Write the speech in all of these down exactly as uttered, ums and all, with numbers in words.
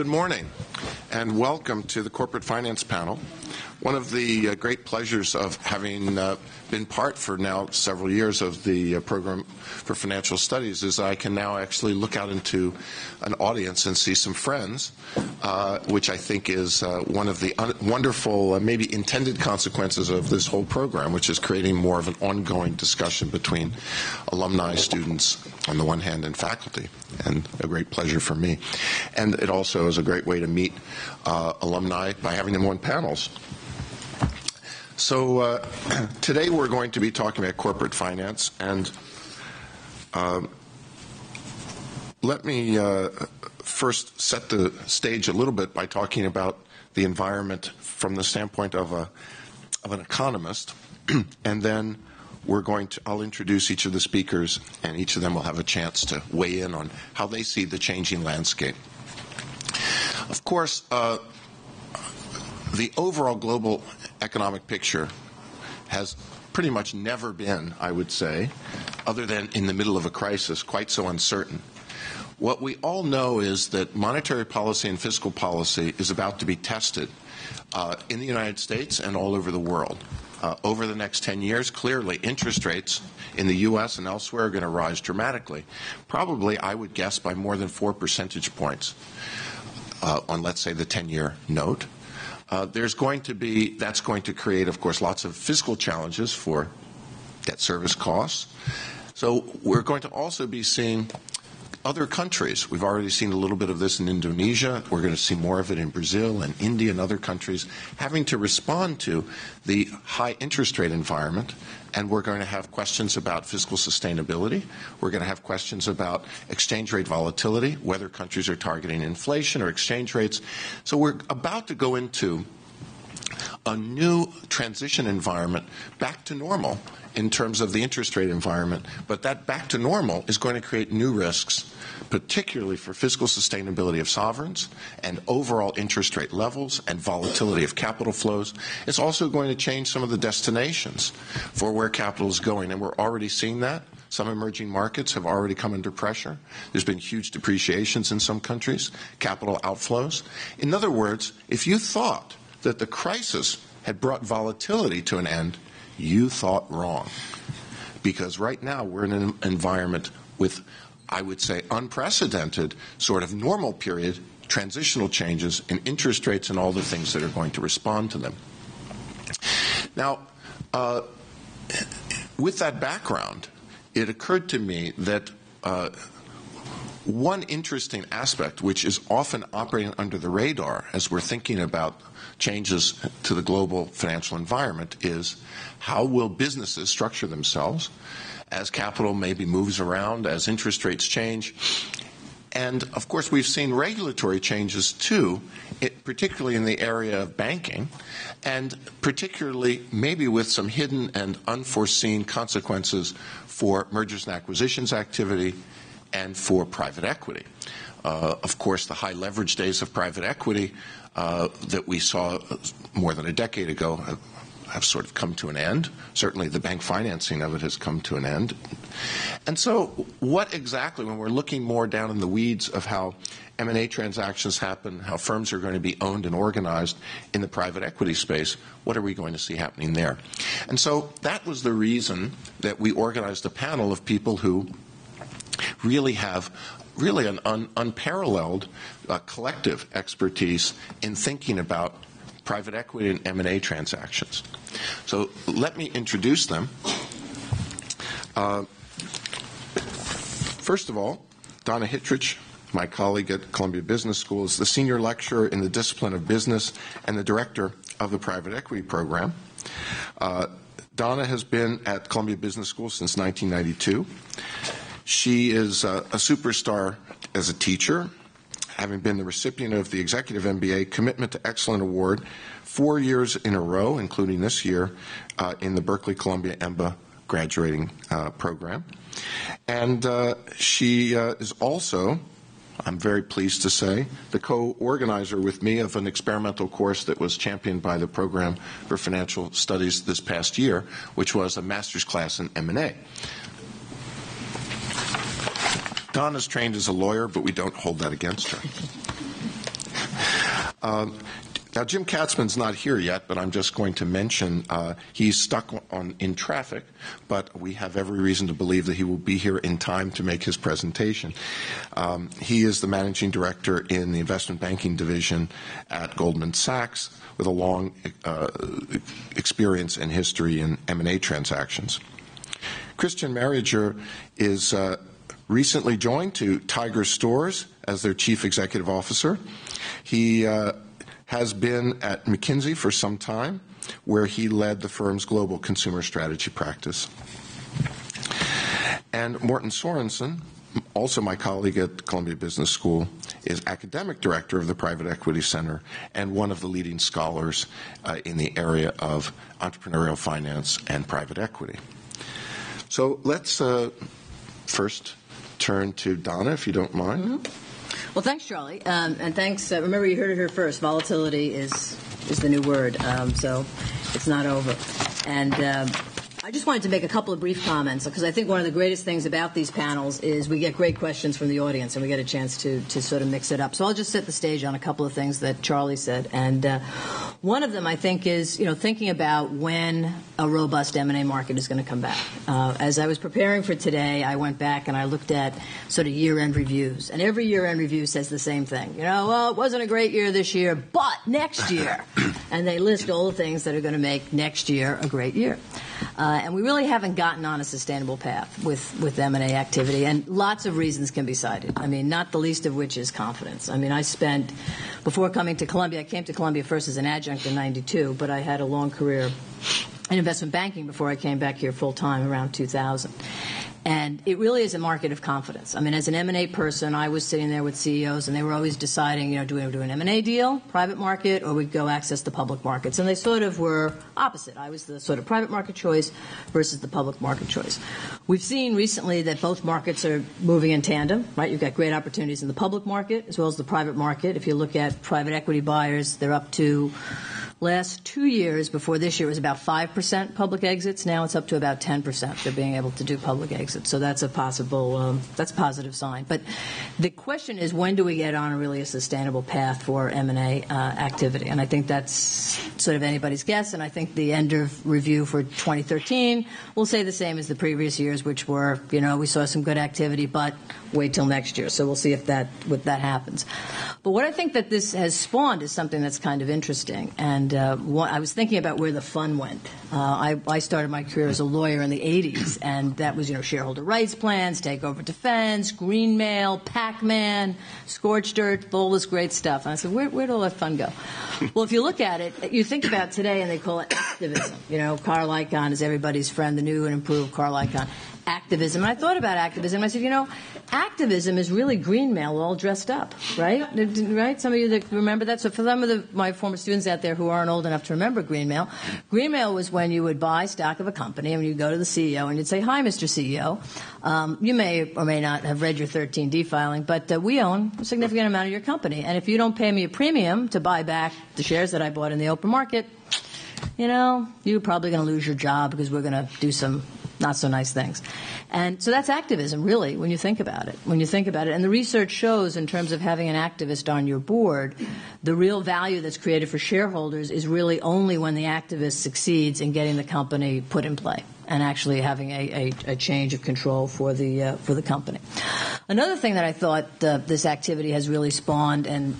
Good morning, and welcome to the Corporate Finance Panel. One of the uh, great pleasures of having uh, been part for now several years of the uh, program for financial studies is I can now actually look out into an audience and see some friends, uh, which I think is uh, one of the un wonderful, uh, maybe intended consequences of this whole program, which is creating more of an ongoing discussion between alumni, students on the one hand, and faculty, and a great pleasure for me. And it also is a great way to meet uh, alumni by having them on panels. So uh, today we're going to be talking about corporate finance, and uh, let me uh, first set the stage a little bit by talking about the environment from the standpoint of a of an economist, and then we're going to I'll introduce each of the speakers, and each of them will have a chance to weigh in on how they see the changing landscape. Of course, uh, the overall global economic picture has pretty much never been, I would say, other than in the middle of a crisis, quite so uncertain. What we all know is that monetary policy and fiscal policy is about to be tested uh, in the United States and all over the world. Uh, over the next ten years, clearly, interest rates in the U S and elsewhere are going to rise dramatically, probably, I would guess, by more than four percentage points uh, on, let's say, the ten-year note. Uh, there's going to be, that's going to create, of course, lots of fiscal challenges for debt service costs. So we're going to also be seeing other countries. We've already seen a little bit of this in Indonesia. We're going to see more of it in Brazil and India and other countries having to respond to the high interest rate environment. And we're going to have questions about fiscal sustainability. We're going to have questions about exchange rate volatility, whether countries are targeting inflation or exchange rates. So we're about to go into a new transition environment back to normal in terms of the interest rate environment. But that back to normal is going to create new risks, particularly for fiscal sustainability of sovereigns and overall interest rate levels and volatility of capital flows. It's also going to change some of the destinations for where capital is going, and we're already seeing that. Some emerging markets have already come under pressure. There's been huge depreciations in some countries, capital outflows. In other words, if you thought that the crisis had brought volatility to an end, you thought wrong. Because right now we're in an environment with, I would say, unprecedented sort of normal period transitional changes in interest rates and all the things that are going to respond to them. Now, uh, with that background, it occurred to me that uh, one interesting aspect which is often operating under the radar as we're thinking about changes to the global financial environment is how will businesses structure themselves as capital maybe moves around, as interest rates change. And of course we've seen regulatory changes too, it, particularly in the area of banking, and particularly maybe with some hidden and unforeseen consequences for mergers and acquisitions activity and for private equity. Uh, of course, the high leverage days of private equity Uh, that we saw more than a decade ago have, have sort of come to an end. Certainly the bank financing of it has come to an end. And so what exactly, when we're looking more down in the weeds of how M and A transactions happen, how firms are going to be owned and organized in the private equity space, what are we going to see happening there? And so that was the reason that we organized a panel of people who really have really an un, unparalleled uh, collective expertise in thinking about private equity and M and A transactions. So let me introduce them. Uh, first of all, Donna Hitscherich, my colleague at Columbia Business School, is the senior lecturer in the discipline of business and the director of the private equity program. Uh, Donna has been at Columbia Business School since nineteen ninety-two. She is a, a superstar as a teacher, having been the recipient of the Executive M B A Commitment to Excellence Award four years in a row, including this year, uh, in the Berkley Columbia EMBA graduating uh, program. And uh, she uh, is also, I'm very pleased to say, the co-organizer with me of an experimental course that was championed by the Program for Financial Studies this past year, which was a master's class in M and A. Donna's trained as a lawyer, but we don't hold that against her. Um, now, Jim Katzman's not here yet, but I'm just going to mention uh, he's stuck on in traffic, but we have every reason to believe that he will be here in time to make his presentation. Um, he is the managing director in the investment banking division at Goldman Sachs, with a long uh, experience and history in M and A transactions. Christian Mariager is uh, recently joined to Tiger Stores as their chief executive officer. He uh, has been at McKinsey for some time, where he led the firm's global consumer strategy practice. And Morten Sorensen, also my colleague at Columbia Business School, is academic director of the Private Equity Center and one of the leading scholars uh, in the area of entrepreneurial finance and private equity. So let's uh, first turn to Donna, if you don't mind. Mm-hmm. Well, thanks, Charlie, um, and thanks. Uh, remember, you heard it here first. Volatility is is the new word, um, so it's not over. And um, I just wanted to make a couple of brief comments, because I think one of the greatest things about these panels is we get great questions from the audience, and we get a chance to to sort of mix it up. So I'll just set the stage on a couple of things that Charlie said, and uh, one of them, I think, is you know thinking about when a robust M and A market is going to come back. Uh, as I was preparing for today, I went back and I looked at sort of year-end reviews, and every year-end review says the same thing. You know, well, it wasn't a great year this year, but next year, and they list all the things that are going to make next year a great year. Uh, and we really haven't gotten on a sustainable path with with M and A activity, and lots of reasons can be cited. I mean, not the least of which is confidence. I mean, I spent before coming to Columbia, I came to Columbia first as an adjunct in ninety-two, but I had a long career in investment banking before I came back here full-time around two thousand. And it really is a market of confidence. I mean, as an M and A person, I was sitting there with C E Os, and they were always deciding, you know, do we do an M and A deal, private market, or we go access the public markets? And they sort of were opposite. I was the sort of private market choice versus the public market choice. We've seen recently that both markets are moving in tandem, right? You've got great opportunities in the public market as well as the private market. If you look at private equity buyers, they're up to last two years before this year was about five percent public exits. Now it's up to about ten percent. They're being able to do public exits. So that's a possible, um, that's a positive sign. But the question is, when do we get on really a sustainable path for M and A uh, activity? And I think that's sort of anybody's guess. And I think the end of review for twenty thirteen will say the same as the previous years, which were, you know, we saw some good activity, but wait till next year. So we'll see if that, if that happens. But what I think that this has spawned is something that's kind of interesting. And Uh, one, I was thinking about where the fun went. Uh, I, I started my career as a lawyer in the eighties, and that was, you know, shareholder rights plans, takeover defense, green mail, Pac-Man, scorched earth, all this great stuff. And I said, where, where'd all that fun go? Well, if you look at it, you think about today, and they call it activism. You know, Carl Icahn is everybody's friend, the new and improved Carl Icahn. Activism. And I thought about activism. I said, you know, activism is really green mail all dressed up, right? Right? Some of you that remember that. So for some of the, my former students out there who aren't old enough to remember green mail, green mail was when you would buy stock of a company and you'd go to the C E O and you'd say, hi, Mister C E O. Um, you may or may not have read your thirteen D filing, but uh, we own a significant amount of your company. And if you don't pay me a premium to buy back the shares that I bought in the open market, you know, you're probably going to lose your job because we're going to do some not so nice things. And so that's activism, really, when you think about it. When you think about it, and the research shows in terms of having an activist on your board, the real value that's created for shareholders is really only when the activist succeeds in getting the company put in play and actually having a, a, a change of control for the, uh, for the company. Another thing that I thought uh, this activity has really spawned, and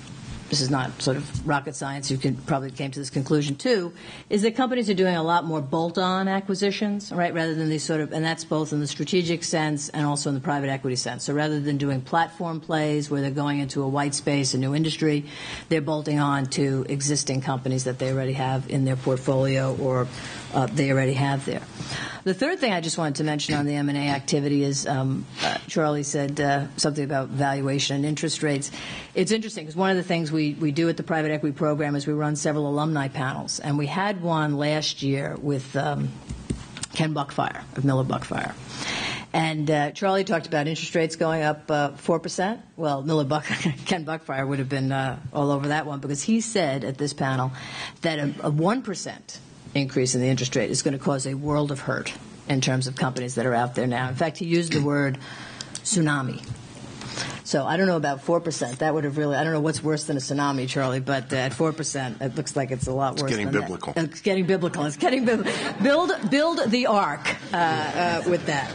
this is not sort of rocket science, you can probably came to this conclusion too, is that companies are doing a lot more bolt-on acquisitions, right, rather than these sort of, and that's both in the strategic sense and also in the private equity sense. So rather than doing platform plays where they're going into a white space, a new industry, they're bolting on to existing companies that they already have in their portfolio or uh, they already have there. The third thing I just wanted to mention on the M and A activity is um, uh, Charlie said uh, something about valuation and interest rates. It's interesting because one of the things we We, we do at the private equity program is we run several alumni panels, and we had one last year with um, Ken Buckfire of Miller Buckfire. And uh, Charlie talked about interest rates going up uh, four percent. Well, Miller Buck, Ken Buckfire would have been uh, all over that one because he said at this panel that a, a one percent increase in the interest rate is going to cause a world of hurt in terms of companies that are out there now. In fact, he used the word tsunami. So I don't know about four percent. That would have really – I don't know what's worse than a tsunami, Charlie, but at four percent, it looks like it's a lot worse than that. It's getting biblical. It's getting biblical. It's getting biblical. Build, build the ark uh, uh, with that.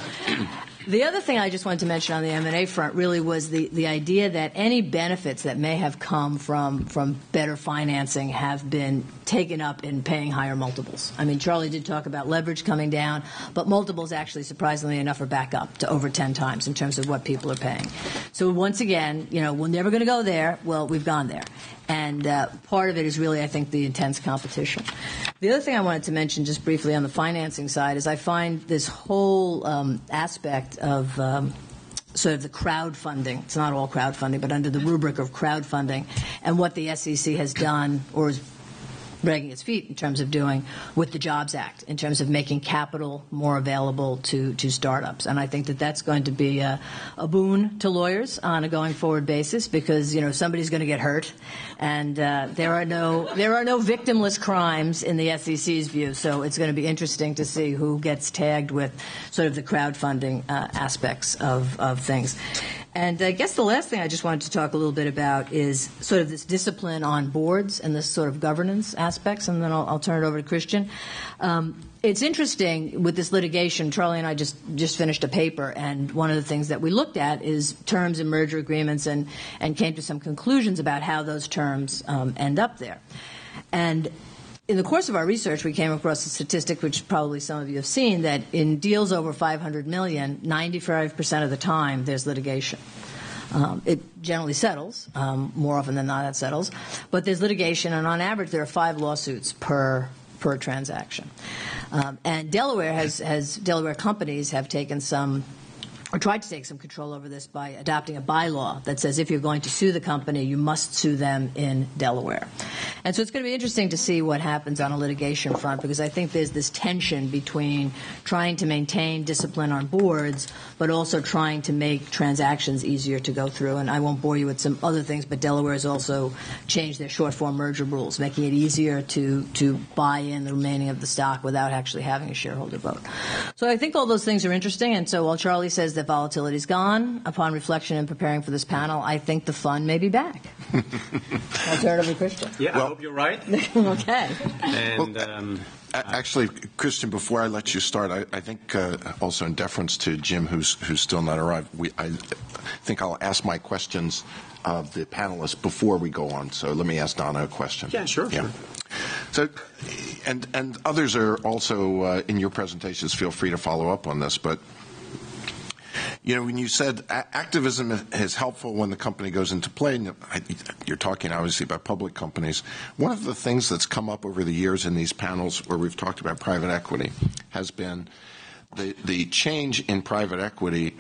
The other thing I just wanted to mention on the M and A front really was the, the idea that any benefits that may have come from, from better financing have been taken up in paying higher multiples. I mean, Charlie did talk about leverage coming down, but multiples actually, surprisingly enough, are back up to over ten times in terms of what people are paying. So once again, you know, we're never going to go there. Well, we've gone there. And uh, part of it is really, I think, the intense competition. The other thing I wanted to mention just briefly on the financing side is I find this whole um, aspect of um, sort of the crowdfunding. It's not all crowdfunding, but under the rubric of crowdfunding and what the S E C has done or is dragging its feet in terms of doing with the JOBS Act, in terms of making capital more available to, to startups. And I think that that's going to be a, a boon to lawyers on a going forward basis because, you know, somebody's going to get hurt. And uh, there are no there are no victimless crimes in the S E C's view. So it's going to be interesting to see who gets tagged with sort of the crowdfunding uh, aspects of, of things. And I guess the last thing I just wanted to talk a little bit about is sort of this discipline on boards and this sort of governance aspects, and then I'll, I'll turn it over to Christian. Um, it's interesting with this litigation, Charlie and I just, just finished a paper, and one of the things that we looked at is terms in merger agreements and, and came to some conclusions about how those terms um, end up there. And in the course of our research, we came across a statistic, which probably some of you have seen, that in deals over five hundred million dollars, ninety-five percent of the time there's litigation. Um, it generally settles. Um, more often than not, it settles. But there's litigation, and on average, there are five lawsuits per per transaction. Um, and Delaware has, has Delaware companies have taken some or tried to take some control over this by adopting a bylaw that says if you're going to sue the company, you must sue them in Delaware. And so it's going to be interesting to see what happens on a litigation front because I think there's this tension between trying to maintain discipline on boards but also trying to make transactions easier to go through. And I won't bore you with some other things, but Delaware has also changed their short-form merger rules, making it easier to, to buy in the remaining of the stock without actually having a shareholder vote. So I think all those things are interesting. And so while Charlie says that volatility is gone, upon reflection and preparing for this panel, I think the fun may be back. I'll turn it over to Christian. Yeah, well, I hope you're right. Okay. And, well, um, actually, Christian, before I let you start, I, I think uh, also in deference to Jim, who's, who's still not arrived, we, I think I'll ask my questions of the panelists before we go on. So let me ask Donna a question. Yeah, sure. Yeah. Sure. So, and, and others are also uh, in your presentations. Feel free to follow up on this, but you know, when you said activism is helpful when the company goes into play, and you're talking obviously about public companies, one of the things that's come up over the years in these panels where we've talked about private equity has been the, the change in private equity,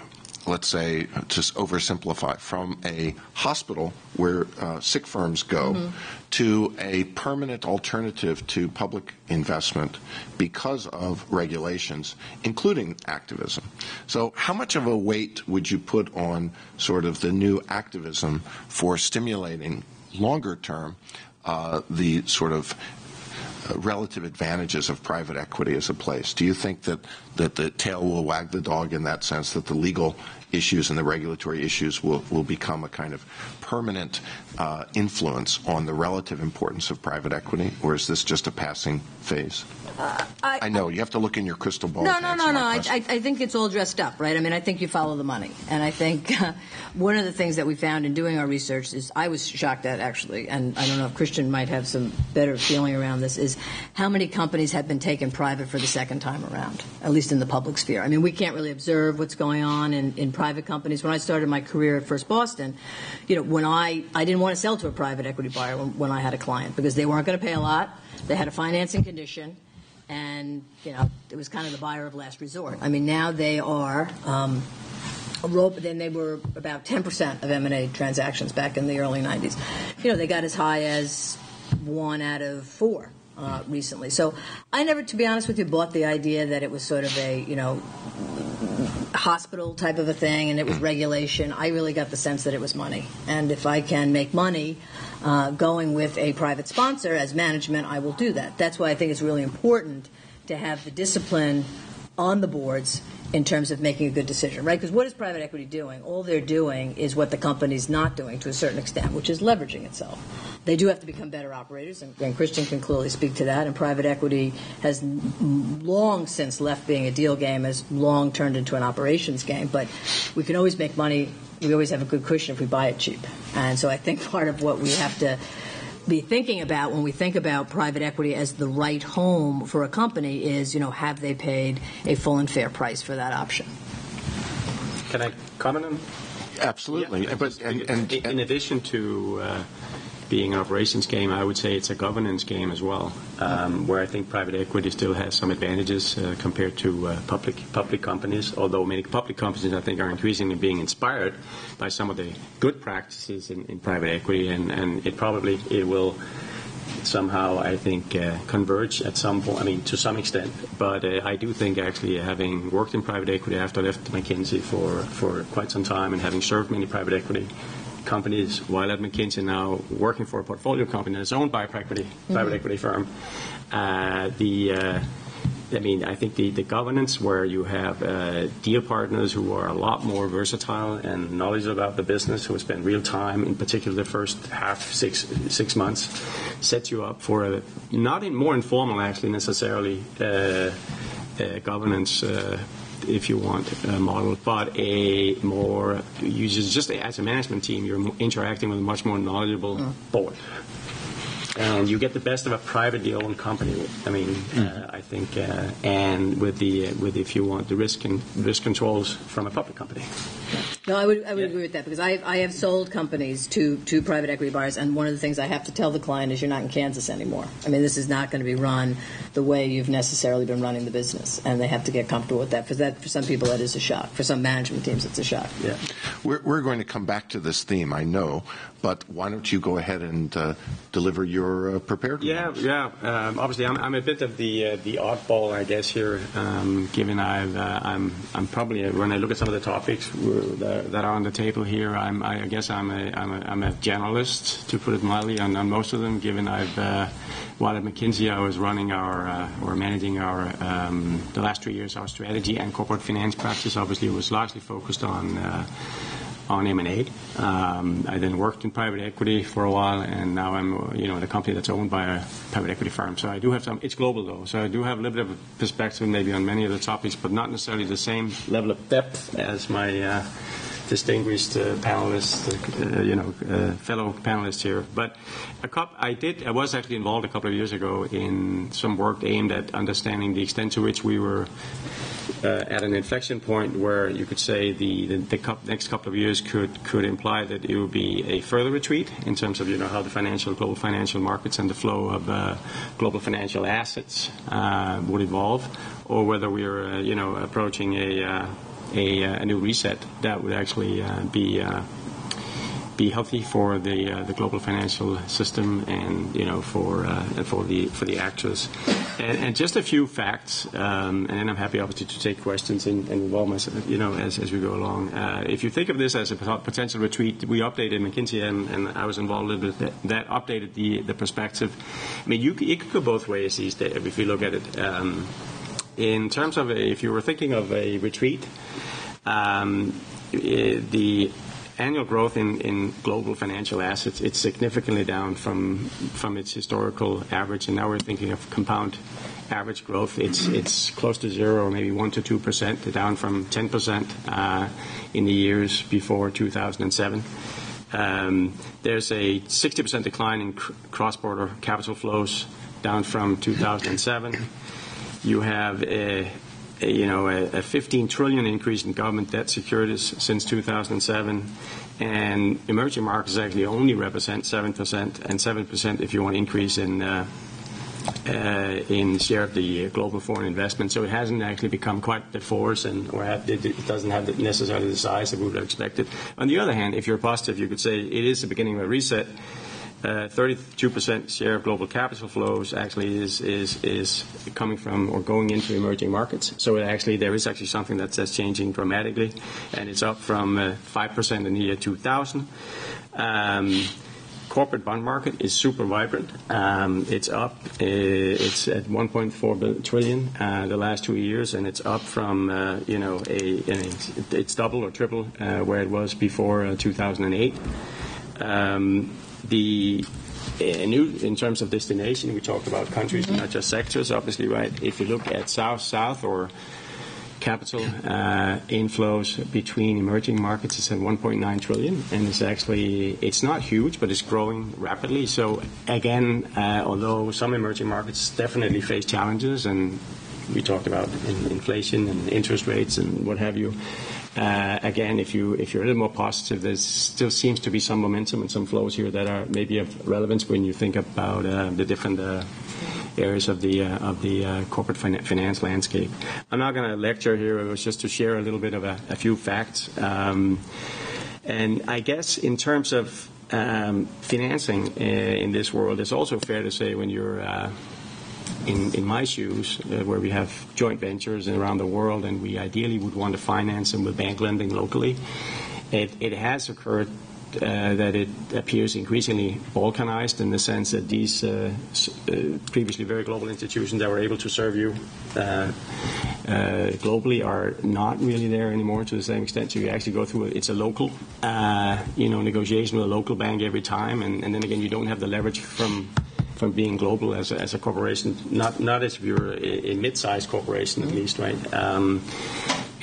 let's say, just oversimplify, from a hospital where uh, sick firms go mm-hmm. to a permanent alternative to public investment because of regulations, including activism. So how much of a weight would you put on sort of the new activism for stimulating longer term uh, the sort of Uh, relative advantages of private equity as a place? Do you think that, that the tail will wag the dog in that sense, that the legal issues and the regulatory issues will, will become a kind of permanent uh, influence on the relative importance of private equity, or is this just a passing phase? Uh, I, I know. You have to look in your crystal ball. No, no, no, no. I, I, I think it's all dressed up, right? I mean, I think you follow the money. And I think uh, one of the things that we found in doing our research is I was shocked at, actually, and I don't know if Christian might have some better feeling around this, is how many companies have been taken private for the second time around, at least in the public sphere. I mean, we can't really observe what's going on in, in private companies. When I started my career at First Boston, you know, when I, I didn't want to sell to a private equity buyer when, when I had a client because they weren't going to pay a lot. They had a financing condition. And, you know, it was kind of the buyer of last resort. I mean, now they are um, a rope, then they were about ten percent of M and A transactions back in the early nineties. You know, they got as high as one out of four uh, recently. So I never, to be honest with you, bought the idea that it was sort of a, you know, hospital type of a thing and it was regulation. I really got the sense that it was money. And if I can make money uh, going with a private sponsor as management, I will do that. That's why I think it's really important to have the discipline on the boards in terms of making a good decision, right? Because what is private equity doing? All they're doing is what the company's not doing to a certain extent, which is leveraging itself. They do have to become better operators, and, and Christian can clearly speak to that, and private equity has long since left being a deal game, has long turned into an operations game, but we can always make money. We always have a good cushion if we buy it cheap. And so I think part of what we have to be thinking about when we think about private equity as the right home for a company is, you know, have they paid a full and fair price for that option? Can I comment on? Absolutely. Yeah, but, and, and, and, in addition to uh, being an operations game, I would say it's a governance game as well, um, where I think private equity still has some advantages uh, compared to uh, public public companies, although many public companies, I think, are increasingly being inspired by some of the good practices in, in private equity, and, and it probably it will somehow, I think, uh, converge at some point, I mean, to some extent. But uh, I do think, actually, having worked in private equity after I left McKinsey for, for quite some time and having served many private equity companies while at McKinsey, now working for a portfolio company that's owned by a private equity, mm-hmm. private equity firm. Uh, the, uh, I mean, I think the, the governance where you have uh, deal partners who are a lot more versatile and knowledgeable about the business, who spend real time, in particular the first half, six six months, sets you up for a not in more informal, actually, necessarily uh, uh, governance. Uh, if you want a model, but a more, you just, just as a management team, you're interacting with a much more knowledgeable mm. board. And you get the best of a privately owned company, I mean, mm. uh, I think, uh, and with the, uh, with if you want, the risk and risk controls from a public company. No, I would, I would yeah. agree with that, because I, I have sold companies to, to private equity buyers, and one of the things I have to tell the client is you're not in Kansas anymore. I mean, this is not going to be run the way you've necessarily been running the business, and they have to get comfortable with that. For that, for some people, that is a shock. For some management teams, it's a shock. Yeah, we're, we're going to come back to this theme, I know, but why don't you go ahead and uh, deliver your Uh, prepared? Yeah, yeah. Um, obviously, I'm, I'm a bit of the uh, the oddball, I guess, here, um, given I've uh, I'm I'm probably, when I look at some of the topics that are on the table here, I'm, I guess I'm a I'm a, I'm a generalist, to put it mildly, on, on most of them. Given I've uh, while at McKinsey, I was running our uh, or managing our um, the last two years our strategy and corporate finance practice. Obviously, was largely focused on. Uh, on M and A. Um, I then worked in private equity for a while, and now I'm, you know, in a company that's owned by a private equity firm. So I do have some, it's global though, so I do have a little bit of a perspective maybe on many of the topics, but not necessarily the same level of depth as my uh, distinguished uh, panelists, uh, you know, uh, fellow panelists here. But a cop, I did, I was actually involved a couple of years ago in some work aimed at understanding the extent to which we were Uh, at an inflection point where you could say the, the, the co- next couple of years could, could imply that it would be a further retreat in terms of, you know, how the financial, global financial markets and the flow of uh, global financial assets uh, would evolve, or whether we are, uh, you know, approaching a, uh, a, a new reset that would actually uh, be uh, be healthy for the uh, the global financial system and, you know, for uh, for the for the actors, and, and just a few facts, um, and then I'm happy obviously to take questions and, and involve myself, you know, as as we go along. Uh, if you think of this as a potential retreat, we updated McKinsey, and, and I was involved a little bit with that. That updated the the perspective. I mean, you it could go both ways these days if you look at it. Um, in terms of a, if you were thinking of a retreat, um, the annual growth in, in global financial assets, it's significantly down from from its historical average, and now we're thinking of compound average growth. It's it's close to zero, or maybe one to two percent, down from ten percent uh, in the years before two thousand seven. Um, there's a sixty percent decline in cr- cross-border capital flows, down from two thousand seven. You have a A, you know, a, a fifteen trillion increase in government debt securities since two thousand seven, and emerging markets actually only represent seven percent, and seven percent if you want increase in uh, uh, in share of the global foreign investment. So it hasn't actually become quite the force, and or have, it, it doesn't have necessarily the size that we would have expected. On the other hand, if you're positive, you could say it is the beginning of a reset. Uh, thirty-two percent share of global capital flows actually is, is is coming from or going into emerging markets. So it actually there is actually something that's, that's changing dramatically, and it's up from uh, five percent in the year two thousand. Um, corporate bond market is super vibrant. Um, it's up. It's at one point four trillion uh, the last two years, and it's up from uh, you know a, a it's double or triple uh, where it was before uh, two thousand eight. Um, the Uh, new in terms of destination, we talked about countries, mm-hmm. not just sectors, obviously, right? If you look at south-south or capital uh, inflows between emerging markets, it's at one point nine trillion, and it's actually it's not huge, but it's growing rapidly. So again, uh, although some emerging markets definitely face challenges, and we talked about in inflation and interest rates and what have you. Uh, again, if you if you're a little more positive, there still seems to be some momentum and some flows here that are maybe of relevance when you think about uh, the different uh, areas of the uh, of the uh, corporate finance landscape. I'm not going to lecture here. It was just to share a little bit of a, a few facts, um, and I guess in terms of um, financing uh, in this world, it's also fair to say when you're uh, In, in my shoes, uh, where we have joint ventures around the world, and we ideally would want to finance them with bank lending locally, it, it has occurred uh, that it appears increasingly balkanized in the sense that these uh, uh, previously very global institutions that were able to serve you uh, uh, globally are not really there anymore to the same extent. So you actually go through a, it's a local, uh, you know, negotiation with a local bank every time, and, and then again you don't have the leverage from. From being global as a, as a corporation, not not as if you're a, a mid-sized corporation at least, right? Um,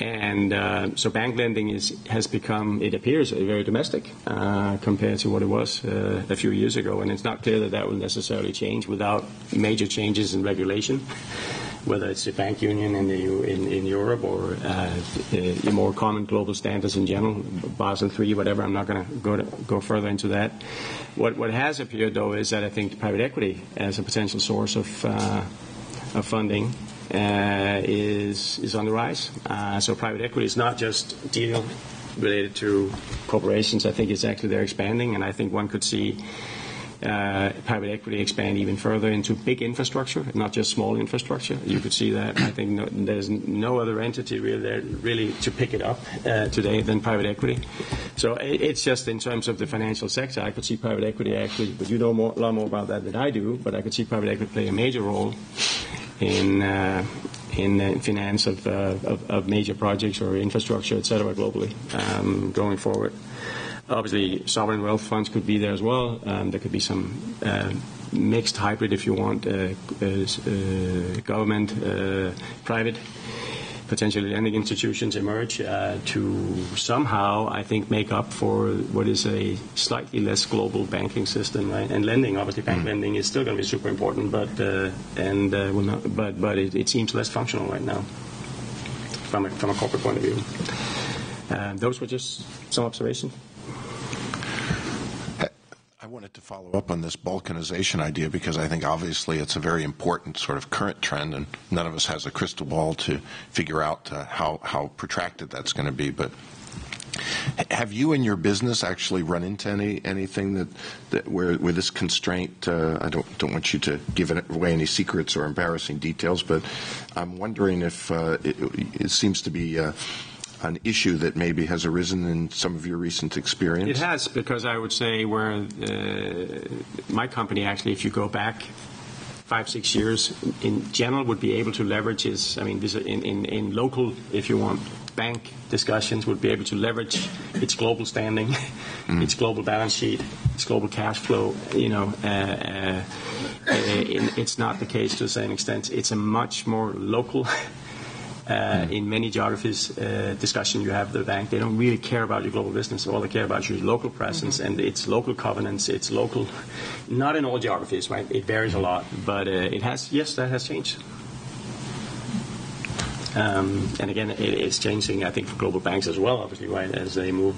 and uh, so bank lending is has become, it appears, very domestic uh, compared to what it was uh, a few years ago, and it's not clear that that will necessarily change without major changes in regulation, whether it's the bank union in the in, in Europe or uh, the more common global standards in general, Basel three, whatever. I'm not going to go to go further into that. What what has appeared though is that I think private equity as a potential source of uh, of funding uh, is is on the rise. Uh, so private equity is not just deal related to corporations. I think it's actually they're expanding, and I think one could see uh, private equity expand even further into big infrastructure, not just small infrastructure. You could see that. I think no, there's no other entity really there really to pick it up uh, today than private equity. So it's just in terms of the financial sector, I could see private equity actually, but you know more, a lot more about that than I do, but I could see private equity play a major role in uh, in uh, finance of, uh, of, of major projects or infrastructure, et cetera, globally um, going forward. Obviously, sovereign wealth funds could be there as well. Um, there could be some uh, mixed hybrid, if you want, uh, uh, government, uh, private. Potentially lending institutions emerge uh, to somehow, I think, make up for what is a slightly less global banking system, right? And lending, obviously, bank mm-hmm. lending is still going to be super important, but uh, and uh, will not, but but it, it seems less functional right now from a, from a corporate point of view. Uh, those were just some observations. I wanted to follow up on this balkanization idea because I think obviously it's a very important sort of current trend, and none of us has a crystal ball to figure out uh, how, how protracted that's going to be. But have you in your business actually run into any anything that, that where, where this constraint, uh, I don't, don't want you to give away any secrets or embarrassing details, but I'm wondering if uh, it, it seems to be uh, an issue that maybe has arisen in some of your recent experience? It has, because I would say where uh, my company actually, if you go back five, six years, in general would be able to leverage is, I mean, in, in, in local, if you want, bank discussions would be able to leverage its global standing, mm-hmm. its global balance sheet, its global cash flow, you know, uh, uh, it's not the case to the same extent. It's a much more local Uh, in many geographies, uh, discussion you have the bank. They don't really care about your global business. All they care about is your local presence mm-hmm. and its local covenants. It's local, not in all geographies, right? It varies a lot, but uh, it has. Yes, that has changed. Um, and again, it, it's changing. I think for global banks as well, obviously, right? As they move,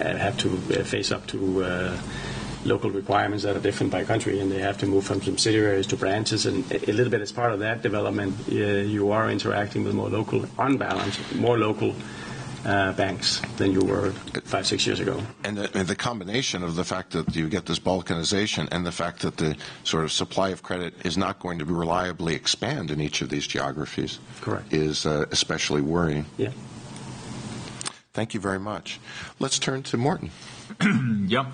have to face up to. Uh, local requirements that are different by country, and they have to move from subsidiaries to branches, and a little bit as part of that development, uh, you are interacting with more local, unbalanced, more local uh, banks than you were five, six years ago. And the, and the combination of the fact that you get this balkanization and the fact that the sort of supply of credit is not going to reliably expand in each of these geographies. Correct. Is uh, especially worrying. Yeah. Thank you very much. Let's turn to Morten. Yeah.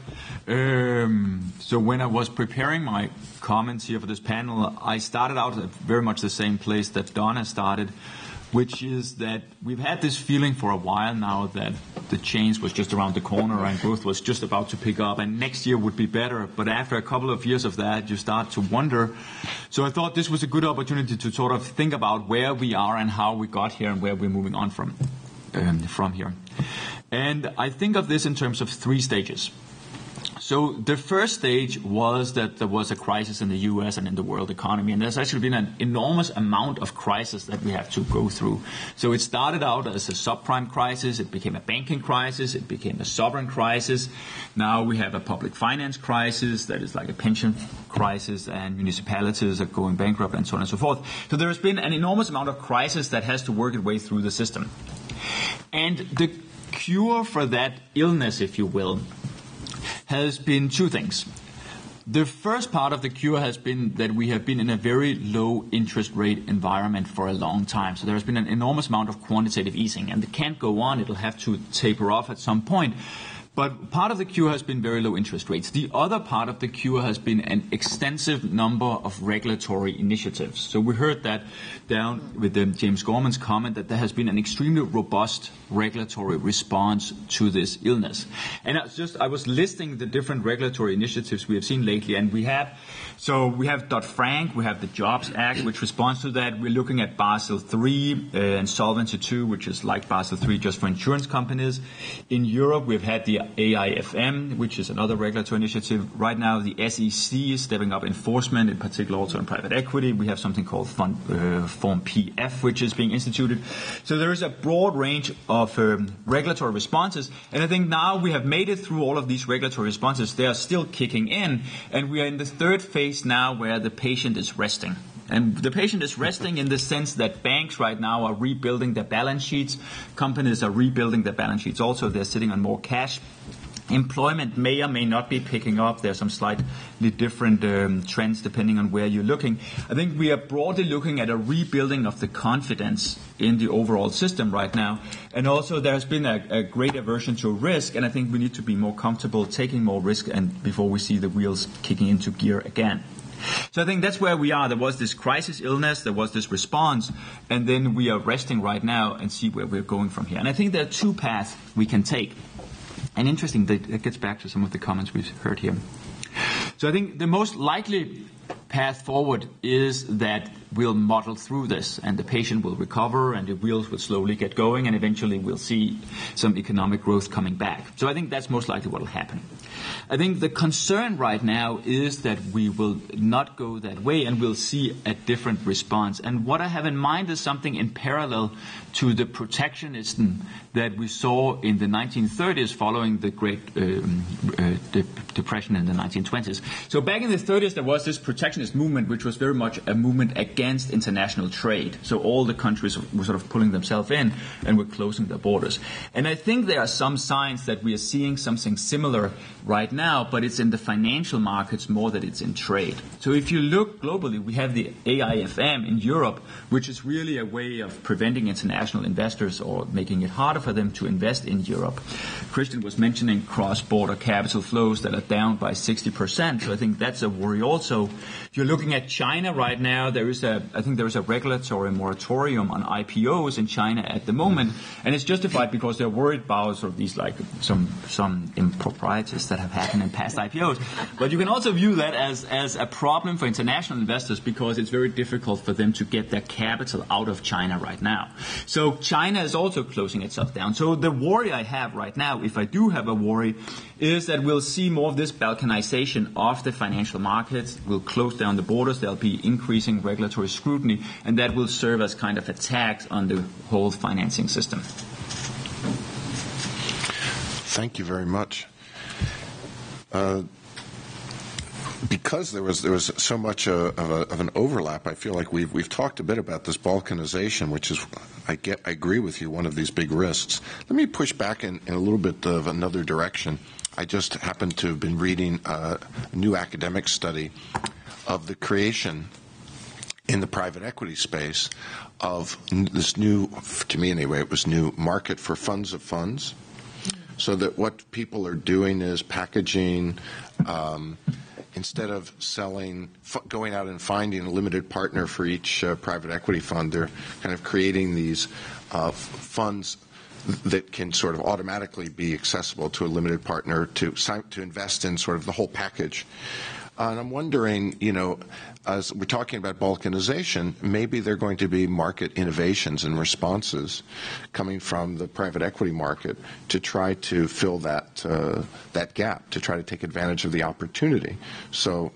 Um, so when I was preparing my comments here for this panel, I started out at very much the same place that Donna started, which is that we've had this feeling for a while now that the change was just around the corner and growth was just about to pick up and next year would be better. But after a couple of years of that, you start to wonder. So I thought this was a good opportunity to sort of think about where we are and how we got here and where we're moving on from. Um, from here. And I think of this in terms of three stages. So the first stage was that there was a crisis in the U S and in the world economy, and there's actually been an enormous amount of crisis that we have to go through. So it started out as a subprime crisis, it became a banking crisis, it became a sovereign crisis. Now we have a public finance crisis that is like a pension crisis, and municipalities are going bankrupt and so on and so forth. So there has been an enormous amount of crisis that has to work its way through the system. And the cure for that illness, if you will, has been two things. The first part of the cure has been that we have been in a very low interest rate environment for a long time. So there has been an enormous amount of quantitative easing, and it can't go on. It'll have to taper off at some point. But part of the cure has been very low interest rates. The other part of the cure has been an extensive number of regulatory initiatives. So we heard that down with um, James Gorman's comment that there has been an extremely robust regulatory response to this illness. And I was just I was listing the different regulatory initiatives we have seen lately, and we have so we have Dodd-Frank, we have the JOBS Act, which responds to that. We're looking at Basel three uh, and Solvency two, which is like Basel three just for insurance companies. In Europe, we've had the A I F M, which is another regulatory initiative. Right now, the S E C is stepping up enforcement, in particular also in private equity. We have something called fund, uh, Form P F, which is being instituted. So there is a broad range of um, regulatory responses. And I think now we have made it through all of these regulatory responses. They are still kicking in. And we are in the third phase now where the patient is resting. And the patient is resting in the sense that banks right now are rebuilding their balance sheets. Companies are rebuilding their balance sheets. Also, they're sitting on more cash. Employment may or may not be picking up. There are some slightly different um, trends depending on where you're looking. I think we are broadly looking at a rebuilding of the confidence in the overall system right now. And also there has been a, a great aversion to risk, and I think we need to be more comfortable taking more risk and before we see the wheels kicking into gear again. So I think that's where we are. There was this crisis illness, there was this response, and then we are resting right now and see where we're going from here. And I think there are two paths we can take. And interesting, that gets back to some of the comments we've heard here. So I think the most likely path forward is that we'll muddle through this, and the patient will recover, and the wheels will slowly get going, and eventually we'll see some economic growth coming back. So I think that's most likely what will happen. I think the concern right now is that we will not go that way, and we'll see a different response. And what I have in mind is something in parallel to the protectionism that we saw in the nineteen thirties following the Great um, uh, de Depression in the nineteen twenties. So back in the thirties, there was this protectionist movement, which was very much a movement against international trade. So all the countries were sort of pulling themselves in and were closing their borders. And I think there are some signs that we are seeing something similar right now, but it's in the financial markets more than it's in trade. So if you look globally, we have the A I F M in Europe, which is really a way of preventing international investors or making it harder for them to invest in Europe. Christian was mentioning cross-border capital flows that are down by sixty percent, so I think that's a worry also. If you're looking at China right now, there is a, I think there is a regulatory moratorium on I P Os in China at the moment, and it's justified because they're worried about sort of these like some some improprieties that have happened in past I P Os. But you can also view that as, as a problem for international investors because it's very difficult for them to get their capital out of China right now. So China is also closing itself down. So the worry I have right now, if I do have a worry, is that we'll see more of this balkanization of the financial markets. We'll close down the borders. There'll be increasing regulatory scrutiny, and that will serve as kind of a tax on the whole financing system. Thank you very much. Uh, because there was there was so much uh, of, a, of an overlap, I feel like we've we've talked a bit about this balkanization, which is, I get I agree with you, one of these big risks. Let me push back in, in a little bit of another direction. I just happened to have been reading a new academic study of the creation in the private equity space of this new, to me anyway, it was new market for funds of funds. So that what people are doing is packaging, um, instead of selling, f going out and finding a limited partner for each uh, private equity fund, they're kind of creating these uh, funds that can sort of automatically be accessible to a limited partner to, to invest in sort of the whole package. Uh, and I'm wondering, you know, as we're talking about balkanization, maybe there are going to be market innovations and responses coming from the private equity market to try to fill that, uh, that gap, to try to take advantage of the opportunity. So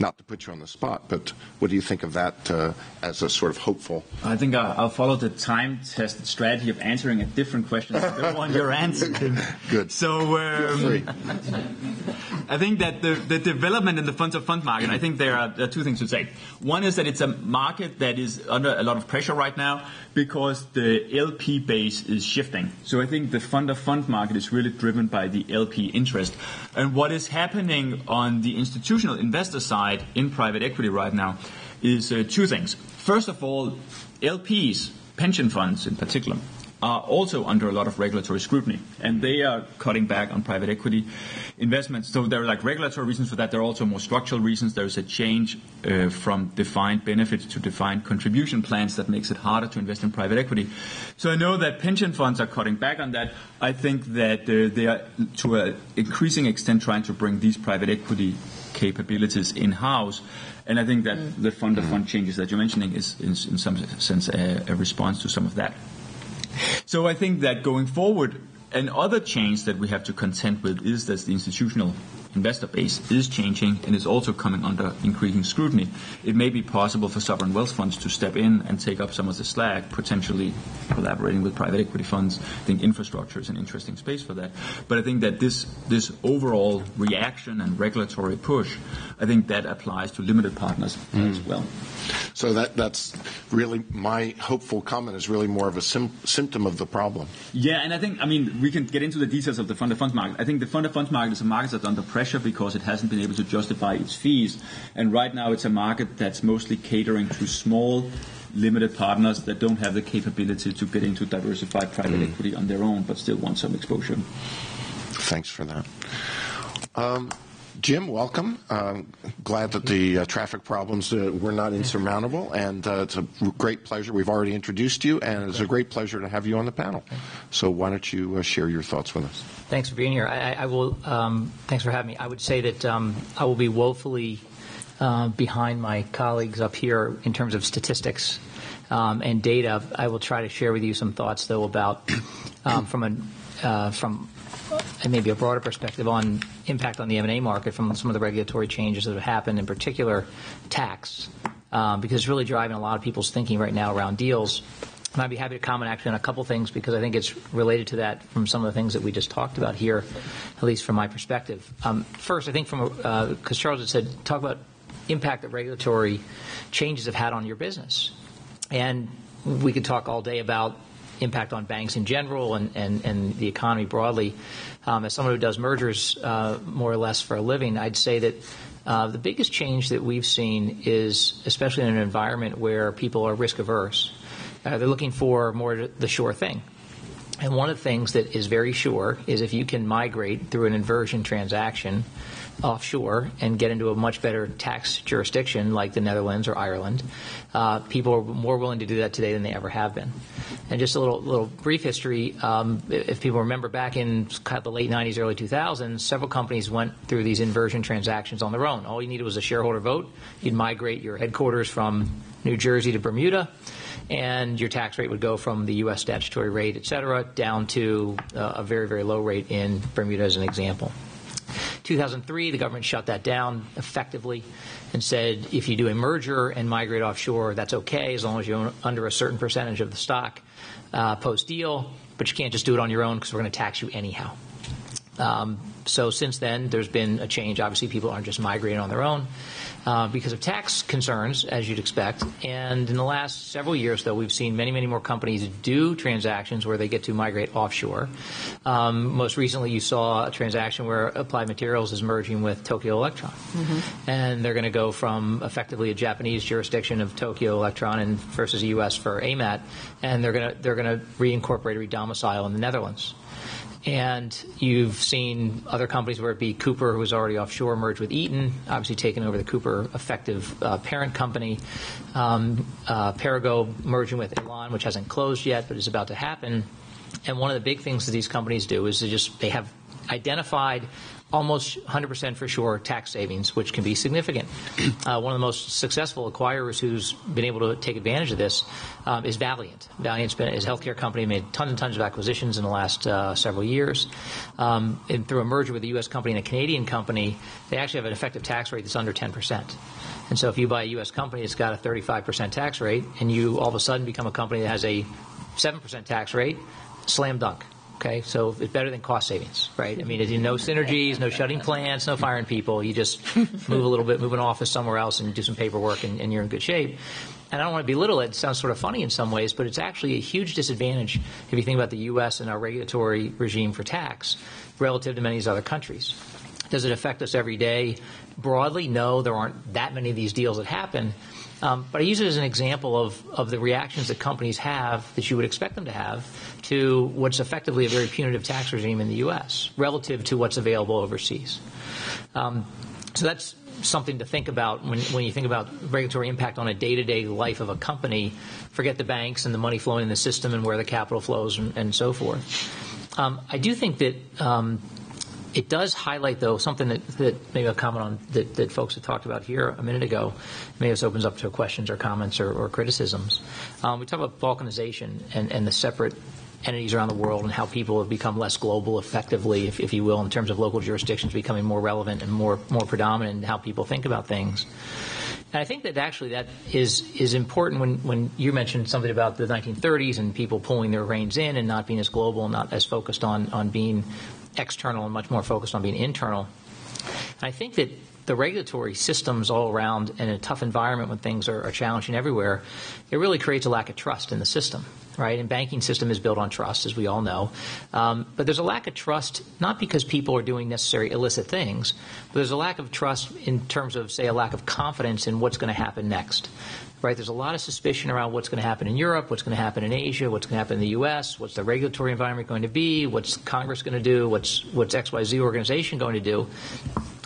not to put you on the spot, but what do you think of that uh, as a sort of hopeful? I think I'll, I'll follow the time-tested strategy of answering a different question. I don't want your answer. Good. So um, I think that the, the development in the funds-of-fund market, I think there are, there are two things to say. One is that it's a market that is under a lot of pressure right now because the L P base is shifting. So I think the fund-of-fund market is really driven by the L P interest. And what is happening on the institutional investor side in private equity right now is uh, two things. First of all, L Ps, pension funds in particular, are also under a lot of regulatory scrutiny, and they are cutting back on private equity investments. So there are like regulatory reasons for that. There are also more structural reasons. There is a change uh, from defined benefits to defined contribution plans that makes it harder to invest in private equity. So I know that pension funds are cutting back on that. I think that uh, they are, to an increasing extent, trying to bring these private equity capabilities in-house, and I think that mm. the fund-to-fund changes that you're mentioning is, is in some sense, a, a response to some of that. So I think that going forward, another change that we have to contend with is that the institutional investor base is changing and is also coming under increasing scrutiny. It may be possible for sovereign wealth funds to step in and take up some of the slack, potentially collaborating with private equity funds. I think infrastructure is an interesting space for that. But I think that this, this overall reaction and regulatory push, I think that applies to limited partners mm. as well. So that, that's really my hopeful comment is really more of a sim symptom of the problem. Yeah, and I think, I mean, we can get into the details of the fund-of-funds market. I think the fund-of-funds market is a market that's under pressure because it hasn't been able to justify its fees. And right now it's a market that's mostly catering to small, limited partners that don't have the capability to get into diversified private mm. equity on their own, but still want some exposure. Thanks for that. Um, Jim, welcome. Um, glad that the uh, traffic problems uh, were not insurmountable, and uh, it's a great pleasure. We've already introduced you, and it's a great pleasure to have you on the panel. So why don't you uh, share your thoughts with us? Thanks for being here. I, I will. Um, thanks for having me. I would say that um, I will be woefully uh, behind my colleagues up here in terms of statistics um, and data. I will try to share with you some thoughts, though, about um, from a uh, from. and maybe a broader perspective on impact on the M and A market from some of the regulatory changes that have happened, in particular tax, um, because it's really driving a lot of people's thinking right now around deals. And I'd be happy to comment actually on a couple things because I think it's related to that from some of the things that we just talked about here, at least from my perspective. Um, first, I think from uh, – because Charles had said, talk about impact that regulatory changes have had on your business. And we could talk all day about impact on banks in general and, and, and the economy broadly. Um, as someone who does mergers uh, more or less for a living, I'd say that uh, the biggest change that we've seen is, especially in an environment where people are risk averse, uh, they're looking for more the sure thing. And one of the things that is very sure is if you can migrate through an inversion transaction offshore and get into a much better tax jurisdiction like the Netherlands or Ireland, uh, people are more willing to do that today than they ever have been. And just a little little brief history, um, if people remember back in kind of the late nineties, early two thousands, several companies went through these inversion transactions on their own. All you needed was a shareholder vote. You'd migrate your headquarters from New Jersey to Bermuda, and your tax rate would go from the U S statutory rate, et cetera, down to uh, a very, very low rate in Bermuda as an example. two thousand three, the government shut that down effectively and said if you do a merger and migrate offshore, that's okay as long as you own under a certain percentage of the stock uh, post-deal, but you can't just do it on your own because we're going to tax you anyhow. Um, so since then, there's been a change. Obviously, people aren't just migrating on their own uh, because of tax concerns, as you'd expect. And in the last several years, though, we've seen many, many more companies do transactions where they get to migrate offshore. Um, most recently, you saw a transaction where Applied Materials is merging with Tokyo Electron. Mm-hmm. And they're going to go from effectively a Japanese jurisdiction of Tokyo Electron and versus the U S for A M A T, and they're going to they're going to reincorporate, redomicile in the Netherlands. And you've seen other companies, where it be Cooper, who was already offshore, merged with Eaton, obviously taking over the Cooper effective uh, parent company. Um, uh, Perigo merging with Elon, which hasn't closed yet, but is about to happen. And one of the big things that these companies do is they just they have identified almost one hundred percent for sure tax savings, which can be significant. Uh, one of the most successful acquirers who's been able to take advantage of this um, is Valeant. Valeant's been is a healthcare company, made tons and tons of acquisitions in the last uh, several years. Um, and through a merger with a U S company and a Canadian company, they actually have an effective tax rate that's under ten percent. And so if you buy a U S company that's got a thirty-five percent tax rate, and you all of a sudden become a company that has a seven percent tax rate, slam dunk. Okay, so it's better than cost savings, right? I mean, it's no synergies, no shutting plants, no firing people. You just move a little bit, move an office somewhere else and do some paperwork, and, and you're in good shape. And I don't want to belittle it. It sounds sort of funny in some ways, but it's actually a huge disadvantage if you think about the U S and our regulatory regime for tax relative to many of these other countries. Does it affect us every day? Broadly, no, there aren't that many of these deals that happen. Um, but I use it as an example of, of the reactions that companies have that you would expect them to have to what's effectively a very punitive tax regime in the U S relative to what's available overseas. Um, so that's something to think about when, when you think about regulatory impact on a day-to-day life of a company. Forget the banks and the money flowing in the system and where the capital flows and, and so forth. Um, I do think that um, it does highlight, though, something that, that maybe I'll comment on that, that folks have talked about here a minute ago. Maybe this opens up to questions or comments or, or criticisms. Um, we talk about balkanization and, and the separate entities around the world and how people have become less global effectively, if, if you will, in terms of local jurisdictions becoming more relevant and more, more predominant in how people think about things. And I think that actually that is is important when, when you mentioned something about the nineteen thirties and people pulling their reins in and not being as global and not as focused on, on being external and much more focused on being internal. And I think that the regulatory systems all around, and in a tough environment when things are, are challenging everywhere, it really creates a lack of trust in the system, right? And banking system is built on trust, as we all know. Um, but there's a lack of trust, not because people are doing necessary illicit things, but there's a lack of trust in terms of, say, a lack of confidence in what's going to happen next. Right, there's a lot of suspicion around what's going to happen in Europe, what's going to happen in Asia, what's going to happen in the U S, what's the regulatory environment going to be, what's Congress going to do, what's what's X Y Z organization going to do.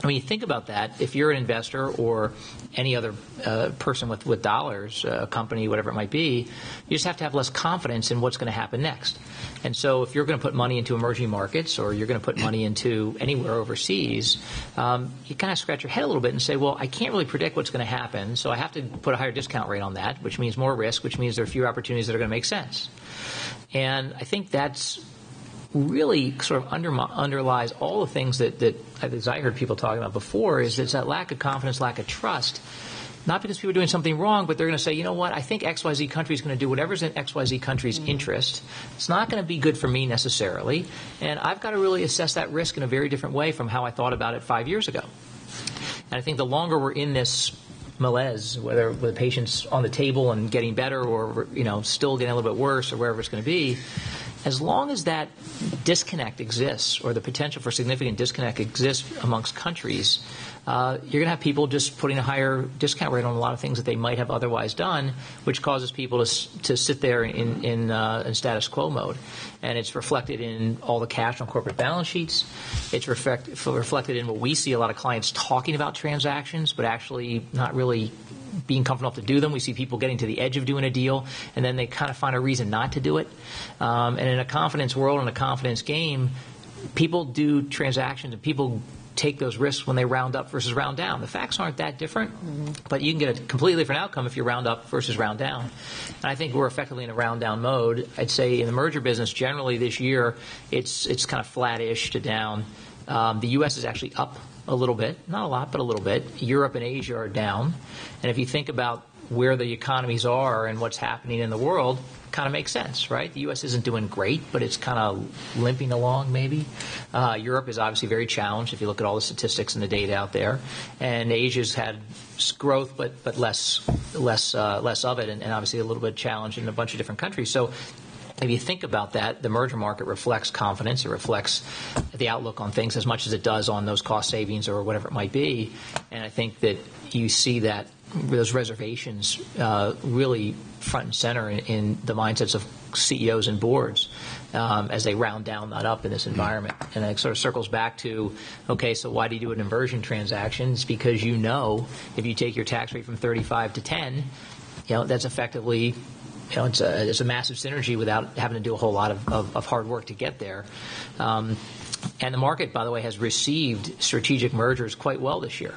I mean, you think about that. If you're an investor or any other uh, person with, with dollars, a uh, company, whatever it might be, you just have to have less confidence in what's going to happen next. And so if you're going to put money into emerging markets or you're going to put money into anywhere overseas, um, you kind of scratch your head a little bit and say, well, I can't really predict what's going to happen, so I have to put a higher discount rate on that, which means more risk, which means there are fewer opportunities that are going to make sense. And I think that's really sort of under, underlies all the things that, that as I heard people talking about before, is it's that lack of confidence, lack of trust, not because people are doing something wrong, but they're going to say, you know what, I think X Y Z country is going to do whatever's in X Y Z country's mm-hmm. interest. It's not going to be good for me necessarily, and I've got to really assess that risk in a very different way from how I thought about it five years ago. And I think the longer we're in this malaise, whether with patients on the table and getting better or, you know, still getting a little bit worse or wherever it's going to be, as long as that disconnect exists or the potential for significant disconnect exists amongst countries, uh, you're going to have people just putting a higher discount rate on a lot of things that they might have otherwise done, which causes people to, to sit there in, in, uh, in status quo mode. And it's reflected in all the cash on corporate balance sheets. It's reflect, reflected in what we see a lot of clients talking about transactions, but actually not really being comfortable to do them. We see people getting to the edge of doing a deal, and then they kind of find a reason not to do it. Um, and in a confidence world, in a confidence game, people do transactions and people take those risks when they round up versus round down. The facts aren't that different, mm-hmm. but you can get a completely different outcome if you round up versus round down. And I think we're effectively in a round down mode. I'd say in the merger business generally this year, it's, it's kind of flat-ish to down. Um, the U S is actually up a little bit, not a lot, but a little bit. Europe and Asia are down. And if you think about where the economies are and what's happening in the world, kind of makes sense, right? The U S isn't doing great, but it's kind of limping along maybe. Uh, Europe is obviously very challenged if you look at all the statistics and the data out there. And Asia's had growth, but but less less uh, less of it, and, and obviously a little bit of challenge in a bunch of different countries. So if you think about that, the merger market reflects confidence. It reflects the outlook on things as much as it does on those cost savings or whatever it might be. And I think that you see that those reservations uh, really front and center in, in the mindsets of C E Os and boards um, as they round down that up in this environment. And it sort of circles back to, okay, so why do you do an inversion transaction? It's because you know if you take your tax rate from thirty-five to ten, you know, that's effectively – You know, it's a, it's a massive synergy without having to do a whole lot of, of, of hard work to get there. Um, and the market, by the way, has received strategic mergers quite well this year.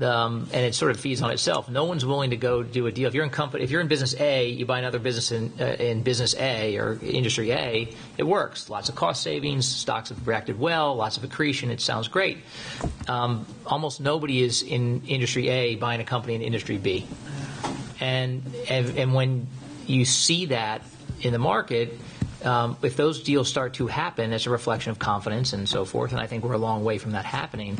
Um, and it sort of feeds on itself. No one's willing to go do a deal. If you're in company, if you're in business A, you buy another business in, uh, in business A or industry A, it works. Lots of cost savings, stocks have reacted well, lots of accretion. It sounds great. Um, almost nobody is in industry A buying a company in industry B. And and, and when you see that in the market, um, if those deals start to happen, it's a reflection of confidence and so forth, and I think we're a long way from that happening.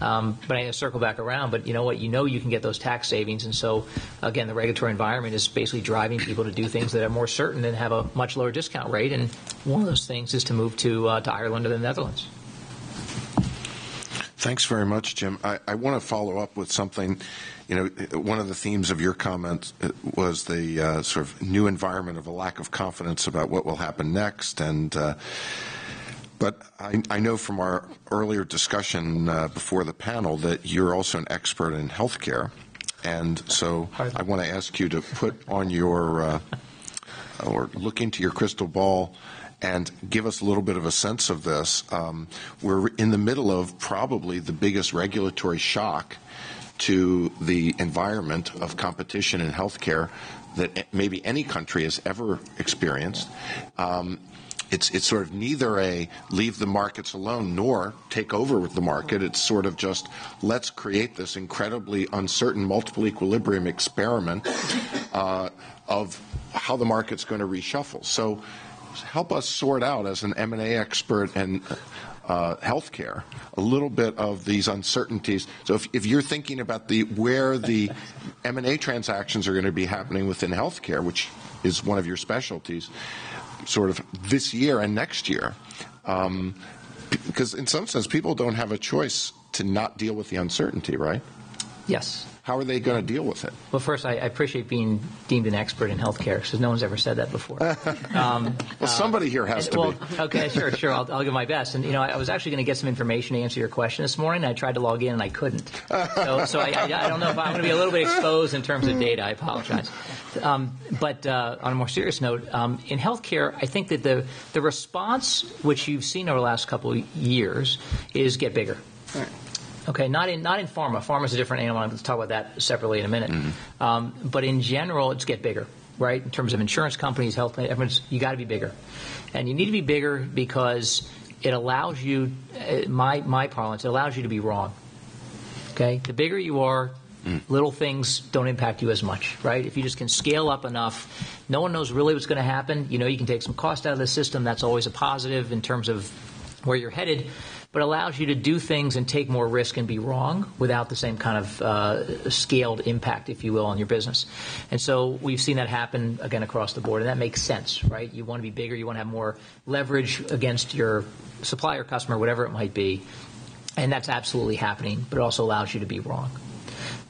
Um, but I circle back around, but you know what? You know you can get those tax savings, and so, again, the regulatory environment is basically driving people to do things that are more certain and have a much lower discount rate, and one of those things is to move to, uh, to Ireland or the Netherlands. Thanks very much, Jim. I, I want to follow up with something. You know, one of the themes of your comments was the uh, sort of new environment of a lack of confidence about what will happen next. And uh, but I, I know from our earlier discussion uh, before the panel that you're also an expert in healthcare, and so I want to ask you to put on your uh, or look into your crystal ball and give us a little bit of a sense of this. Um, we're in the middle of probably the biggest regulatory shock to the environment of competition in healthcare that maybe any country has ever experienced. Um, it's, it's sort of neither a leave the markets alone nor take over with the market. It's sort of just let's create this incredibly uncertain multiple equilibrium experiment uh, of how the market's going to reshuffle. So help us sort out, as an M and A expert and uh, healthcare, a little bit of these uncertainties. So if, if you're thinking about the where the M and A transactions are going to be happening within healthcare, which is one of your specialties, sort of this year and next year, um, because in some sense people don't have a choice to not deal with the uncertainty, right? Yes. How are they going to deal with it? Well, first, I, I appreciate being deemed an expert in healthcare because no one's ever said that before. Um, well, somebody uh, here has and, to well, be. Okay, sure, sure. I'll, I'll give my best. And, you know, I, I was actually going to get some information to answer your question this morning. I tried to log in and I couldn't. So, so I, I, I don't know if I'm going to be a little bit exposed in terms of data. I apologize. Um, but uh, on a more serious note, um, in healthcare, I think that the, the response, which you've seen over the last couple of years, is get bigger. All right. Okay, not in not in pharma. Pharma's a different animal. I'm going to talk about that separately in a minute. Mm-hmm. um, but in general, it's get bigger, right? In terms of insurance companies, health plans, everyone's, you got to be bigger, and you need to be bigger because it allows you, my my parlance, it allows you to be wrong. Okay, the bigger you are, mm-hmm. little things don't impact you as much, right? If you just can scale up enough, no one knows really what's going to happen. You know, you can take some cost out of the system. That's always a positive in terms of where you're headed. But allows you to do things and take more risk and be wrong without the same kind of uh, scaled impact, if you will, on your business. And so we've seen that happen, again, across the board. And that makes sense, right? You want to be bigger. You want to have more leverage against your supplier, customer, whatever it might be. And that's absolutely happening, but it also allows you to be wrong.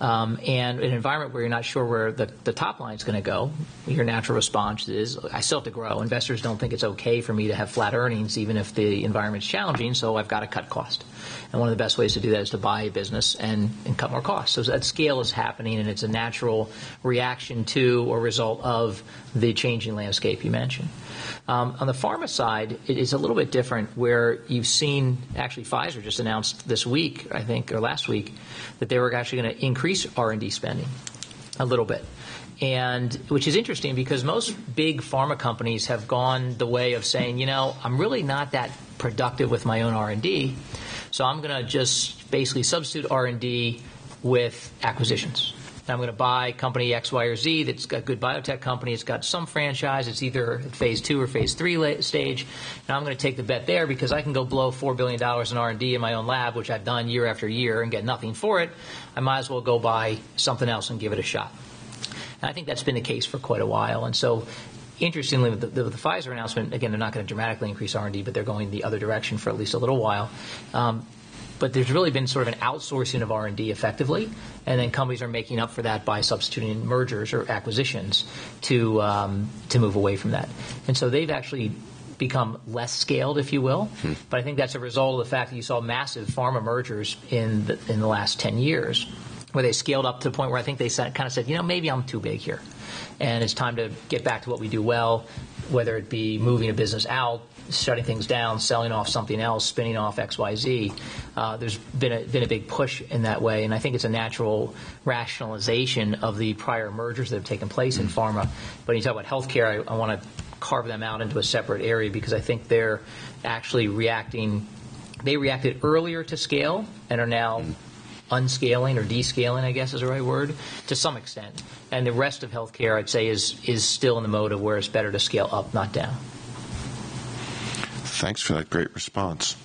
Um, and an environment where you're not sure where the, the top line is going to go, your natural response is, I still have to grow. Investors don't think it's okay for me to have flat earnings even if the environment's challenging, so I've got to cut cost. And one of the best ways to do that is to buy a business and, and cut more costs. So that scale is happening, and it's a natural reaction to or result of the changing landscape you mentioned. Um, on the pharma side, it is a little bit different where you've seen – actually Pfizer just announced this week, I think, or last week, that they were actually going to increase R and D spending a little bit. And which is interesting because most big pharma companies have gone the way of saying, you know, I'm really not that productive with my own R and D, so I'm going to just basically substitute R and D with acquisitions. and I'm going to buy company X, Y, or Z that's got a good biotech company. It's got some franchise. It's either at phase two or phase three stage. Now I'm going to take the bet there because I can go blow four billion dollars in R and D in my own lab, which I've done year after year, and get nothing for it. I might as well go buy something else and give it a shot. And I think that's been the case for quite a while. And so interestingly, with the, the, the Pfizer announcement, again, they're not going to dramatically increase R and D, but they're going the other direction for at least a little while. Um, But there's really been sort of an outsourcing of R and D effectively, and then companies are making up for that by substituting mergers or acquisitions to um, to move away from that. And so they've actually become less scaled, if you will. Hmm. But I think that's a result of the fact that you saw massive pharma mergers in the, in the last ten years, where they scaled up to the point where I think they sat, kind of said, you know, maybe I'm too big here, and it's time to get back to what we do well, whether it be moving a business out, shutting things down, selling off something else, spinning off X, Y, Z. Uh, there's been a, been a big push in that way, and I think it's a natural rationalization of the prior mergers that have taken place in pharma. But when you talk about healthcare, I, I want to carve them out into a separate area because I think they're actually reacting. They reacted earlier to scale and are now unscaling or descaling, I guess is the right word, to some extent. And the rest of healthcare, I'd say, is is still in the mode of where it's better to scale up, not down. Thanks for that great response.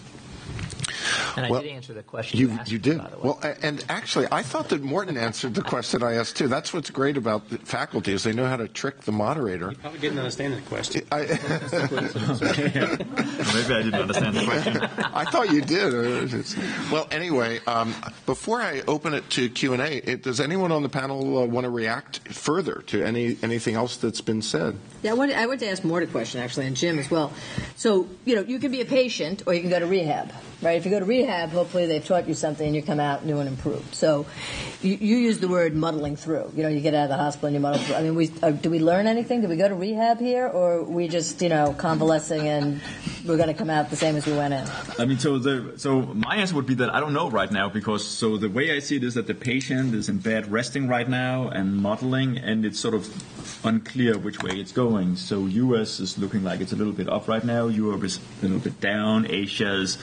And I well, did answer the question you, you asked. You did. By the way. Well, and actually, I thought that Morten answered the question I asked, too. That's what's great about the faculty is they know how to trick the moderator. You probably didn't understand the question. I, Maybe I didn't understand the question. I thought you did. Well, anyway, um, before I open it to Q and A, it, does anyone on the panel uh, want to react further to any anything else that's been said? Yeah, I wanted, I wanted to ask Morten a question, actually, and Jim as well. So, you know, you can be a patient or you can go to rehab, right? If you go to rehab, hopefully they've taught you something and you come out new and improved. So you, you use the word muddling through. You know, you get out of the hospital and you muddle through. I mean, we, uh, do we learn anything? Do we go to rehab here, or are we just, you know, convalescing and we're going to come out the same as we went in? I mean, so the, so my answer would be that I don't know right now because so the way I see it is that the patient is in bed resting right now and muddling, and it's sort of unclear which way it's going. So U S is looking like it's a little bit up right now. Europe is a little bit down. Asia is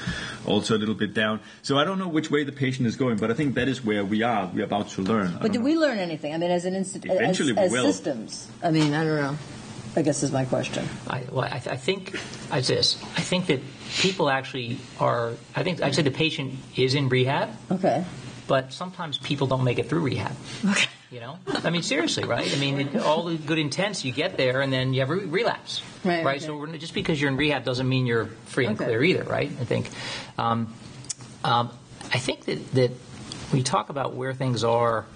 also a little bit down. So I don't know which way the patient is going, but I think that is where we are. We're about to learn. But did we learn anything? I mean, as an institute, as, as systems? I mean, I don't know. I guess is my question. I, well, I, th I think it's this. I think that people actually are. I think I'd say the patient is in rehab. Okay. But sometimes people don't make it through rehab. Okay. You know, I mean, seriously, right? I mean, it, all the good intents, you get there, and then you have a relapse, right? right? Okay. So we're, just because you're in rehab doesn't mean you're free and okay. clear either, right? I think, um, um, I think that that when you talk about where things are,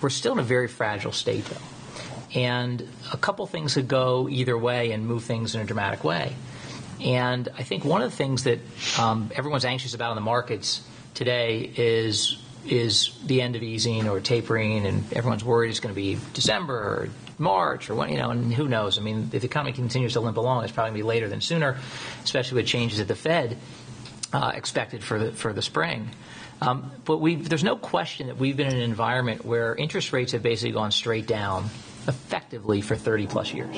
we're still in a very fragile state, though. And a couple things could go either way and move things in a dramatic way. And I think one of the things that um, everyone's anxious about in the markets today is is the end of easing or tapering, and everyone's worried it's going to be December or March or what, you know, and who knows? I mean, if the economy continues to limp along, it's probably going to be later than sooner, especially with changes at the Fed uh, expected for the, for the spring. Um, but we've, there's no question that we've been in an environment where interest rates have basically gone straight down effectively for thirty plus years,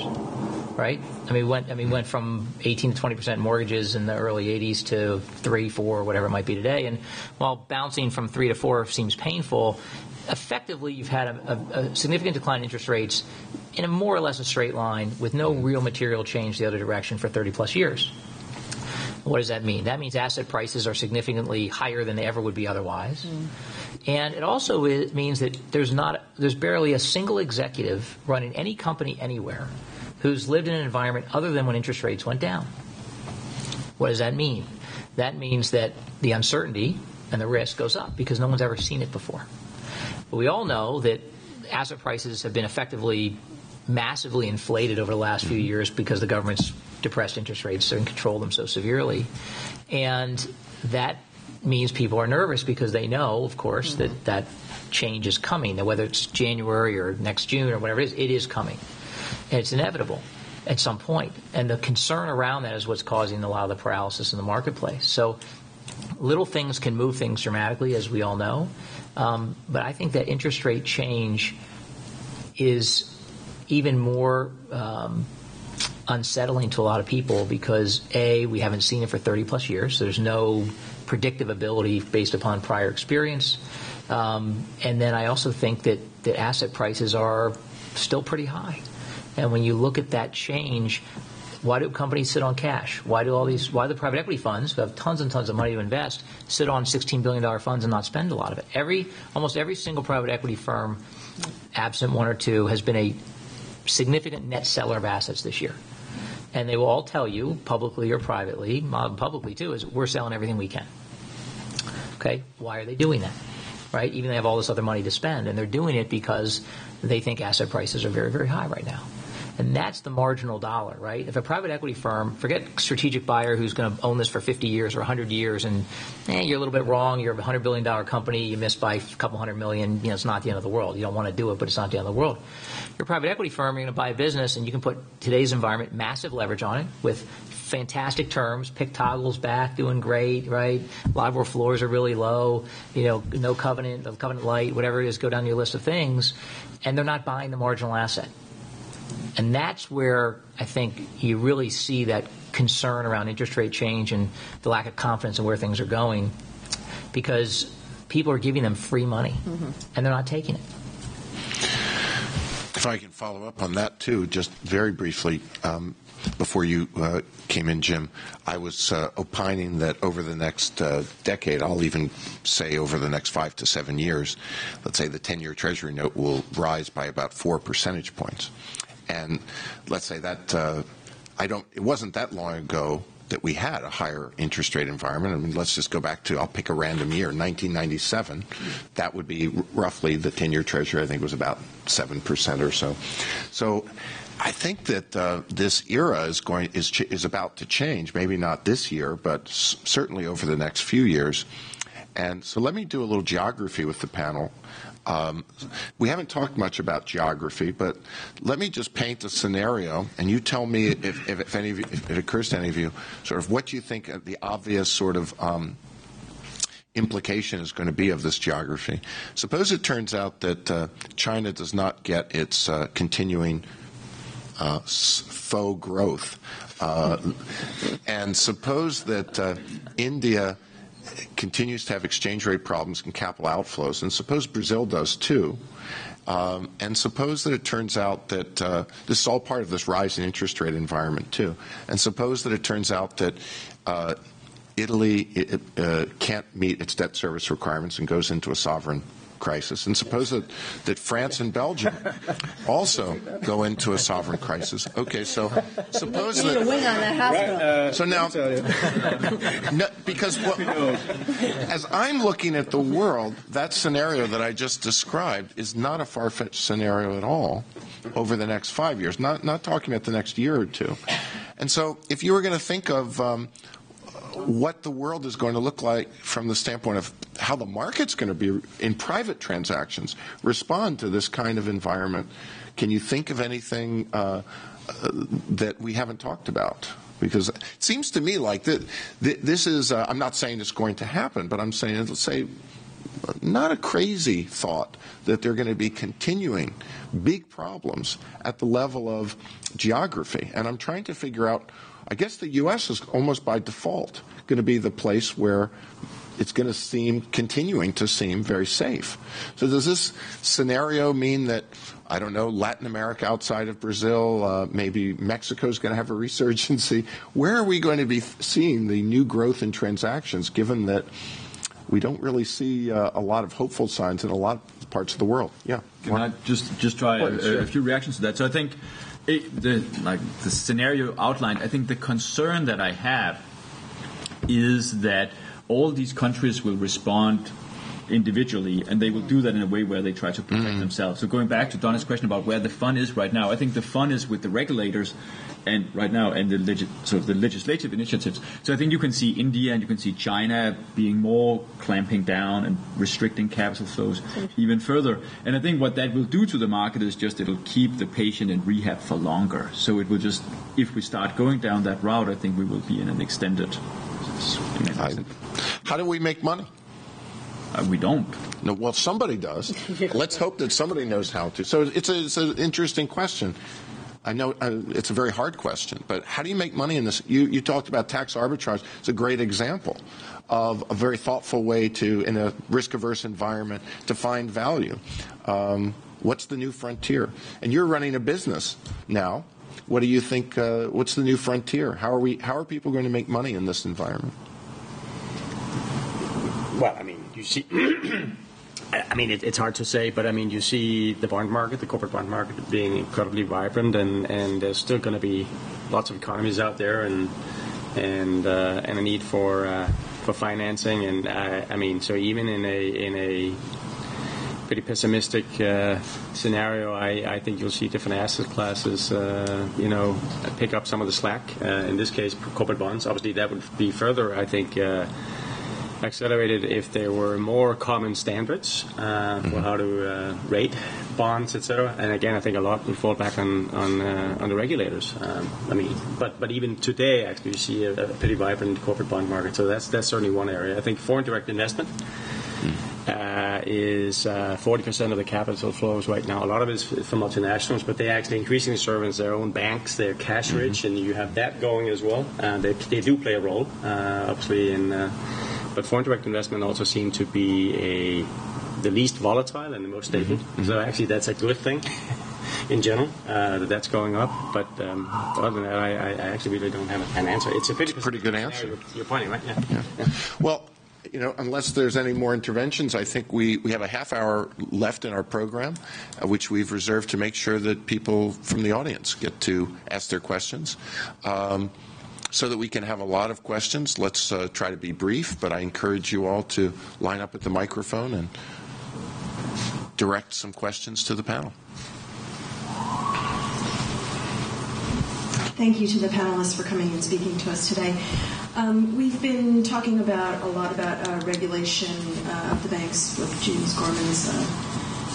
right? I mean, went I mean went from eighteen to twenty percent mortgages in the early eighties to three, four, whatever it might be today. And while bouncing from three to four seems painful, effectively you've had a, a, a significant decline in interest rates in a more or less a straight line with no real material change the other direction for thirty plus years. What does that mean? That means asset prices are significantly higher than they ever would be otherwise. Mm. And it also is, means that there's not there's barely a single executive running any company anywhere who's lived in an environment other than when interest rates went down. What does that mean? That means that the uncertainty and the risk goes up because no one's ever seen it before. But we all know that asset prices have been effectively massively inflated over the last few years because the government's depressed interest rates and controlled them so severely. And that means people are nervous because they know, of course, mm-hmm. that that change is coming. Now, whether it's January or next June or whatever it is, it is coming. And it's inevitable at some point. And the concern around that is what's causing a lot of the paralysis in the marketplace. So little things can move things dramatically, as we all know. Um, but I think that interest rate change is even more um, unsettling to a lot of people because, A, we haven't seen it for thirty plus years. So there's no predictive ability based upon prior experience. Um, and then I also think that the asset prices are still pretty high. And when you look at that change, why do companies sit on cash? Why do all these? Why do the private equity funds, who have tons and tons of money to invest, sit on sixteen billion dollar funds and not spend a lot of it? Every, almost every single private equity firm, absent one or two, has been a significant net seller of assets this year. And they will all tell you, publicly or privately, publicly too, is we're selling everything we can. Okay, why are they doing that? Right, even they have all this other money to spend, and they're doing it because they think asset prices are very, very high right now. And that's the marginal dollar, right? If a private equity firm, forget strategic buyer who's going to own this for fifty years or one hundred years, and eh, you're a little bit wrong, you're a one hundred billion dollar company, you missed by a couple hundred million, you know, it's not the end of the world. You don't want to do it, but it's not the end of the world. Your private equity firm, you're going to buy a business, and you can put today's environment massive leverage on it with fantastic terms, pick toggles back, doing great, right? LIBOR floors are really low, you know, no covenant, covenant light, whatever it is, go down your list of things, and they're not buying the marginal asset. And that's where I think you really see that concern around interest rate change and the lack of confidence in where things are going, because people are giving them free money, mm-hmm. and they're not taking it. If I can follow up on that, too, just very briefly. Um, before you uh, came in, Jim, I was uh, opining that over the next uh, decade, I'll even say over the next five to seven years, let's say the ten-year Treasury note will rise by about four percentage points. And let's say that uh, I don't. It wasn't that long ago that we had a higher interest rate environment. I mean, let's just go back to, I'll pick a random year, nineteen ninety-seven. That would be roughly the ten-year Treasury. I think was about seven percent or so. So I think that uh, this era is going is ch is about to change. Maybe not this year, but s certainly over the next few years. And so let me do a little geography with the panel. Um, we haven't talked much about geography, but let me just paint a scenario, and you tell me if, if, if, any of you, if it occurs to any of you, sort of what you think the obvious sort of um, implication is going to be of this geography. Suppose it turns out that uh, China does not get its uh, continuing uh, faux growth, uh, and suppose that uh, India continues to have exchange rate problems and capital outflows, and suppose Brazil does too, um, and suppose that it turns out that uh, this is all part of this rise in interest rate environment too, and suppose that it turns out that uh, Italy it, uh, can't meet its debt service requirements and goes into a sovereign crisis, and suppose that, that France and Belgium also go into a sovereign crisis. Okay, so suppose that... a wing on that hospital. Right, uh, so now, no, because what, as I'm looking at the world, that scenario that I just described is not a far-fetched scenario at all over the next five years, not, not talking about the next year or two. And so if you were going to think of... Um, what the world is going to look like from the standpoint of how the market's going to be in private transactions respond to this kind of environment. Can you think of anything uh, uh, that we haven't talked about? Because it seems to me like that this is, uh, I'm not saying it's going to happen, but I'm saying, let's say, not a crazy thought that there are going to be continuing big problems at the level of geography. And I'm trying to figure out, I guess the U S is almost by default going to be the place where it's going to seem, continuing to seem very safe. So does this scenario mean that, I don't know, Latin America outside of Brazil, uh, maybe Mexico is going to have a resurgence? Where are we going to be seeing the new growth in transactions, given that we don't really see uh, a lot of hopeful signs in a lot of parts of the world? Yeah. Can Why? I just, just try a, a few reactions to that? So I think... It, the, like the scenario outlined, I think the concern that I have is that all these countries will respond individually, and they will do that in a way where they try to protect mm-hmm. themselves. So going back to Donna's question about where the fun is right now, I think the fun is with the regulators, and right now, and the legis sort of the legislative initiatives. So I think you can see India and you can see China being more clamping down and restricting capital flows even further. And I think what that will do to the market is just it'll keep the patient in rehab for longer. So it will just, if we start going down that route, I think we will be in an extended. In an extended. How do we make money? Uh, we don't. No, well, somebody does. Let's hope that somebody knows how to. So it's, a, it's an interesting question. I know uh, it's a very hard question, but how do you make money in this? You, you talked about tax arbitrage. It's a great example of a very thoughtful way to, in a risk-averse environment, to find value. Um, what's the new frontier? And you're running a business now. What do you think, uh, what's the new frontier? How are we, how are people going to make money in this environment? Well, I mean, you see, I mean, it, it's hard to say, but I mean, you see the bond market, the corporate bond market being incredibly vibrant, and, and there's still going to be lots of economies out there and, and, uh, and a need for, uh, for financing. And uh, I mean, so even in a, in a, pretty pessimistic uh, scenario, I, I think you'll see different asset classes, uh, you know, pick up some of the slack. Uh, in this case, corporate bonds. Obviously, that would be further, I think, uh, accelerated if there were more common standards uh, for how to uh, rate bonds, et cetera. And again, I think a lot would fall back on on, uh, on the regulators. Um, I mean, but but even today, actually, you see a, a pretty vibrant corporate bond market. So that's that's certainly one area. I think foreign direct investment. Uh, is uh, forty percent of the capital flows right now. A lot of it is from multinationals, but they actually increasingly serve as their own banks. They're cash rich, mm-hmm. and you have that going as well. Uh, they they do play a role, uh, obviously. In uh, but foreign direct investment also seem to be a the least volatile and the most stable. Mm-hmm. So actually, that's a good thing in general uh, that that's going up. But um, other than that, I, I actually really don't have an answer. It's a pretty, it's pretty good answer. You're pointing, right? Yeah. yeah. yeah. Well. You know, unless there's any more interventions, I think we, we have a half hour left in our program, uh, which we've reserved to make sure that people from the audience get to ask their questions. Um, so that we can have a lot of questions, let's uh, try to be brief, but I encourage you all to line up at the microphone and direct some questions to the panel. Thank you to the panelists for coming and speaking to us today. Um, we've been talking about a lot about uh, regulation uh, of the banks with James Gorman's uh,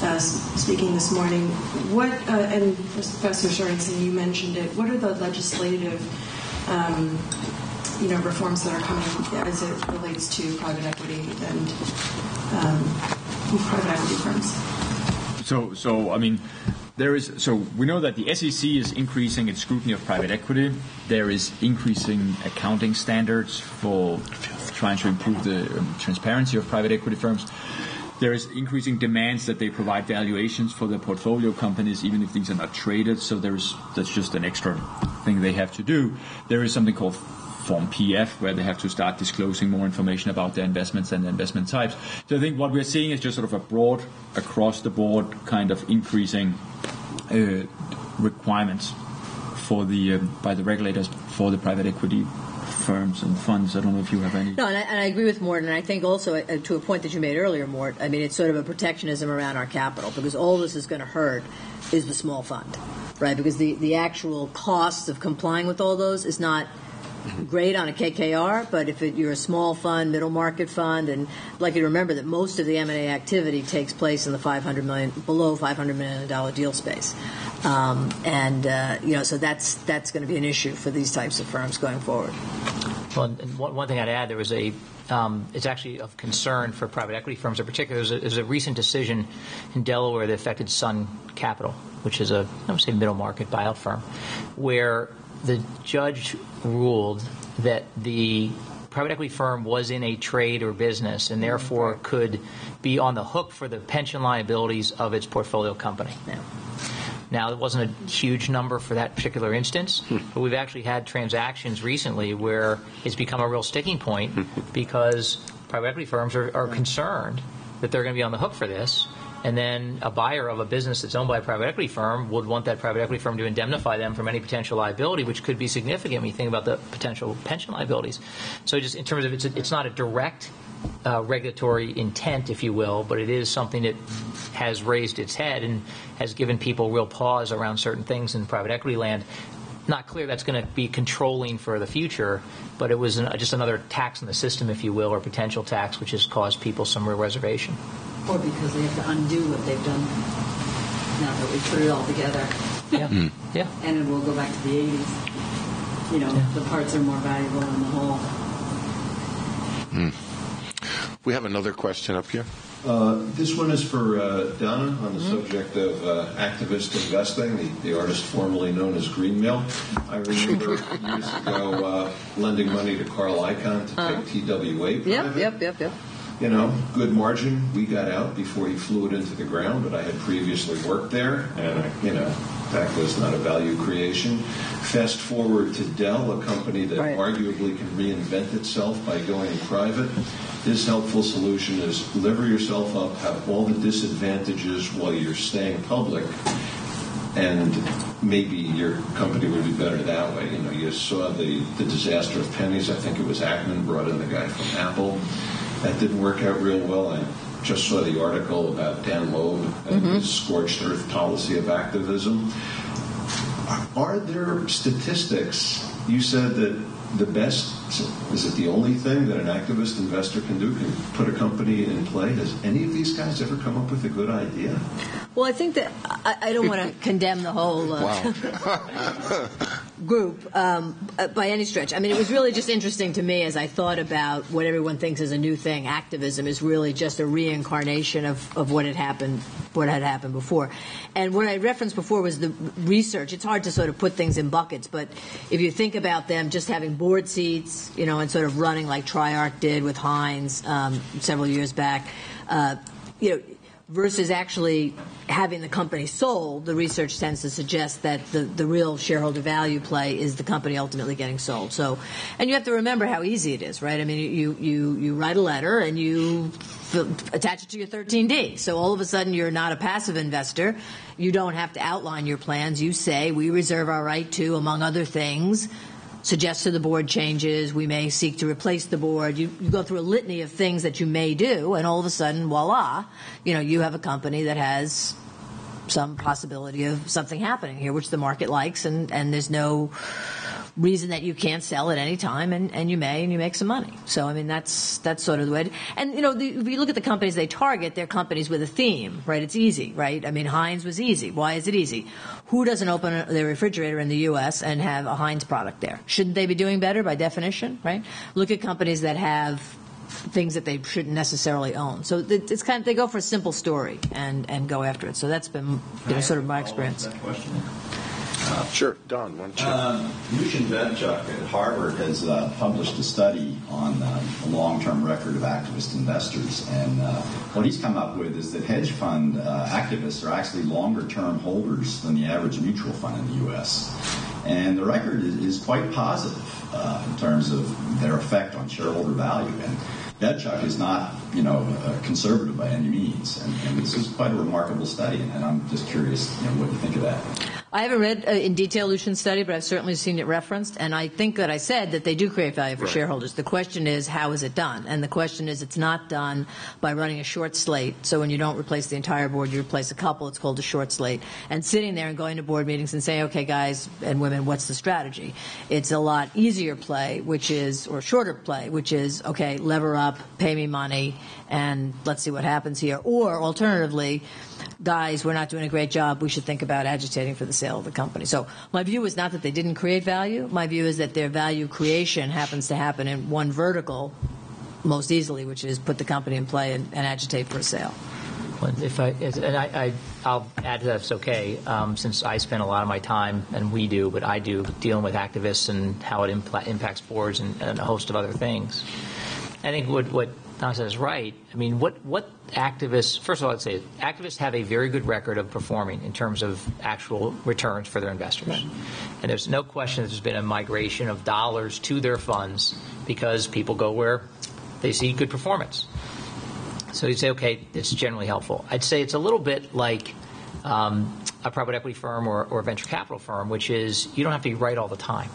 uh, speaking this morning. What uh, and Professor Sorensen, you mentioned it. What are the legislative, um, you know, reforms that are coming as it relates to private equity and um, private equity firms? So, so I mean. There is, so we know that the S E C is increasing its scrutiny of private equity. There is increasing accounting standards for trying to improve the transparency of private equity firms. There is increasing demands that they provide valuations for their portfolio companies, even if things are not traded. So there's that's just an extra thing they have to do. There is something called Form P F, where they have to start disclosing more information about their investments and their investment types. So I think what we're seeing is just sort of a broad, across-the-board kind of increasing uh, requirements for the um, by the regulators for the private equity firms and funds. I don't know if you have any. No, and I, and I agree with Morten. And I think also uh, to a point that you made earlier, Morten, I mean, it's sort of a protectionism around our capital, because all this is going to hurt is the small fund, right? Because the, the actual cost of complying with all those is not great on a K K R, but if it, you're a small fund, middle market fund, and I'd like you to remember that most of the M and A activity takes place in the five hundred million, below five hundred million dollar deal space, um, and uh, you know, so that's that's going to be an issue for these types of firms going forward. Well, and one, one thing I'd add, there was a. Um, it's actually of concern for private equity firms in particular. There's a, there's a recent decision in Delaware that affected Sun Capital, which is a I would say middle market buyout firm, where the judge ruled that the private equity firm was in a trade or business and therefore could be on the hook for the pension liabilities of its portfolio company. Yeah. Now, it wasn't a huge number for that particular instance, but we've actually had transactions recently where it's become a real sticking point because private equity firms are, are concerned that they're going to be on the hook for this. And then a buyer of a business that's owned by a private equity firm would want that private equity firm to indemnify them from any potential liability, which could be significant when you think about the potential pension liabilities. So just in terms of it's, a, it's not a direct uh, regulatory intent, if you will, but it is something that has raised its head and has given people real pause around certain things in private equity land. Not clear that's going to be controlling for the future, but it was an, just another tax on the system, if you will, or potential tax, which has caused people some real reservation. Or because they have to undo what they've done now that we put it all together. Yeah. Mm. Yeah. And it will go back to the eighties. You know, yeah. The parts are more valuable than the whole. Mm. We have another question up here. Uh, this one is for uh, Donna on the mm-hmm. subject of uh, activist investing, the, the artist formerly known as Greenmill. I remember years ago uh, lending money to Carl Icahn to uh-huh. take T W A private. Yep, yep, yep, yep. You know, good margin. We got out before he flew it into the ground, but I had previously worked there, and, I, you know, that was not a value creation. Fast forward to Dell, a company that right. arguably can reinvent itself by going private. His helpful solution is lever yourself up, have all the disadvantages while you're staying public, and maybe your company would be better that way. You know, you saw the, the disaster of pennies. I think it was Ackman brought in the guy from Apple. That didn't work out real well. I just saw the article about Dan Loeb and mm-hmm. his scorched earth policy of activism. Are there statistics? You said that the best, is it the only thing that an activist investor can do, can put a company in play? Has any of these guys ever come up with a good idea? Well, I think that I, I don't want to condemn the whole uh, group um, by any stretch. I mean, it was really just interesting to me as I thought about what everyone thinks is a new thing. Activism is really just a reincarnation of, of what had happened, what had happened before. And what I referenced before was the research. It's hard to sort of put things in buckets, but if you think about them just having board seats, you know, and sort of running like Triarch did with Heinz um, several years back, uh, you know, versus actually having the company sold, the research tends to suggest that the, the real shareholder value play is the company ultimately getting sold. So, and you have to remember how easy it is, right? I mean, you you, you write a letter and you f- attach it to your thirteen D. So all of a sudden you're not a passive investor. You don't have to outline your plans. You say, we reserve our right to, among other things, suggest to the board changes. We may seek to replace the board. You, you go through a litany of things that you may do, and all of a sudden, voila, you know, you have a company that has some possibility of something happening here, which the market likes, and, and there's no reason that you can't sell at any time, and, and you may, and you make some money. So, I mean, that's that's sort of the way. To, and, you know, the, if you look at the companies they target, they're companies with a theme, right? It's easy, right? I mean, Heinz was easy. Why is it easy? Who doesn't open a, their refrigerator in the U S and have a Heinz product there? Shouldn't they be doing better by definition, right? Look at companies that have things that they shouldn't necessarily own. So it's kind of, they go for a simple story and, and go after it. So that's been, you know, sort of my experience. Uh, sure, Don, why don't you? Uh, Lucian Bebchuk at Harvard has uh, published a study on uh, the long-term record of activist investors, and uh, what he's come up with is that hedge fund uh, activists are actually longer-term holders than the average mutual fund in the U S, and the record is, is quite positive uh, in terms of their effect on shareholder value. And Bebchuk is not, you know, uh, conservative by any means, and, and this is quite a remarkable study, and I'm just curious, you know, what you think of that. I haven't read uh, in detail Lucian's study, but I've certainly seen it referenced, and I think that I said that they do create value for right. shareholders. The question is, how is it done? And the question is, it's not done by running a short slate. So when you don't replace the entire board, you replace a couple. It's called a short slate. And sitting there and going to board meetings and saying, okay, guys and women, what's the strategy? It's a lot easier play, which is, or shorter play, which is, okay, lever up, pay me money, and let's see what happens here. Or alternatively, guys, we're not doing a great job. We should think about agitating for the sale of the company. So my view is not that they didn't create value. My view is that their value creation happens to happen in one vertical most easily, which is put the company in play and, and agitate for a sale. Well, if I, and I, I, I'll add to that if it's okay, um, since I spend a lot of my time, and we do, but I do, dealing with activists and how it impl- impacts boards and, and a host of other things. I think what, what Don says is right. I mean, what, what activists – first of all, I'd say activists have a very good record of performing in terms of actual returns for their investors. Right. And there's no question that there's been a migration of dollars to their funds because people go where they see good performance. So you'd say, okay, it's generally helpful. I'd say it's a little bit like um, a private equity firm or, or a venture capital firm, which is you don't have to be right all the time,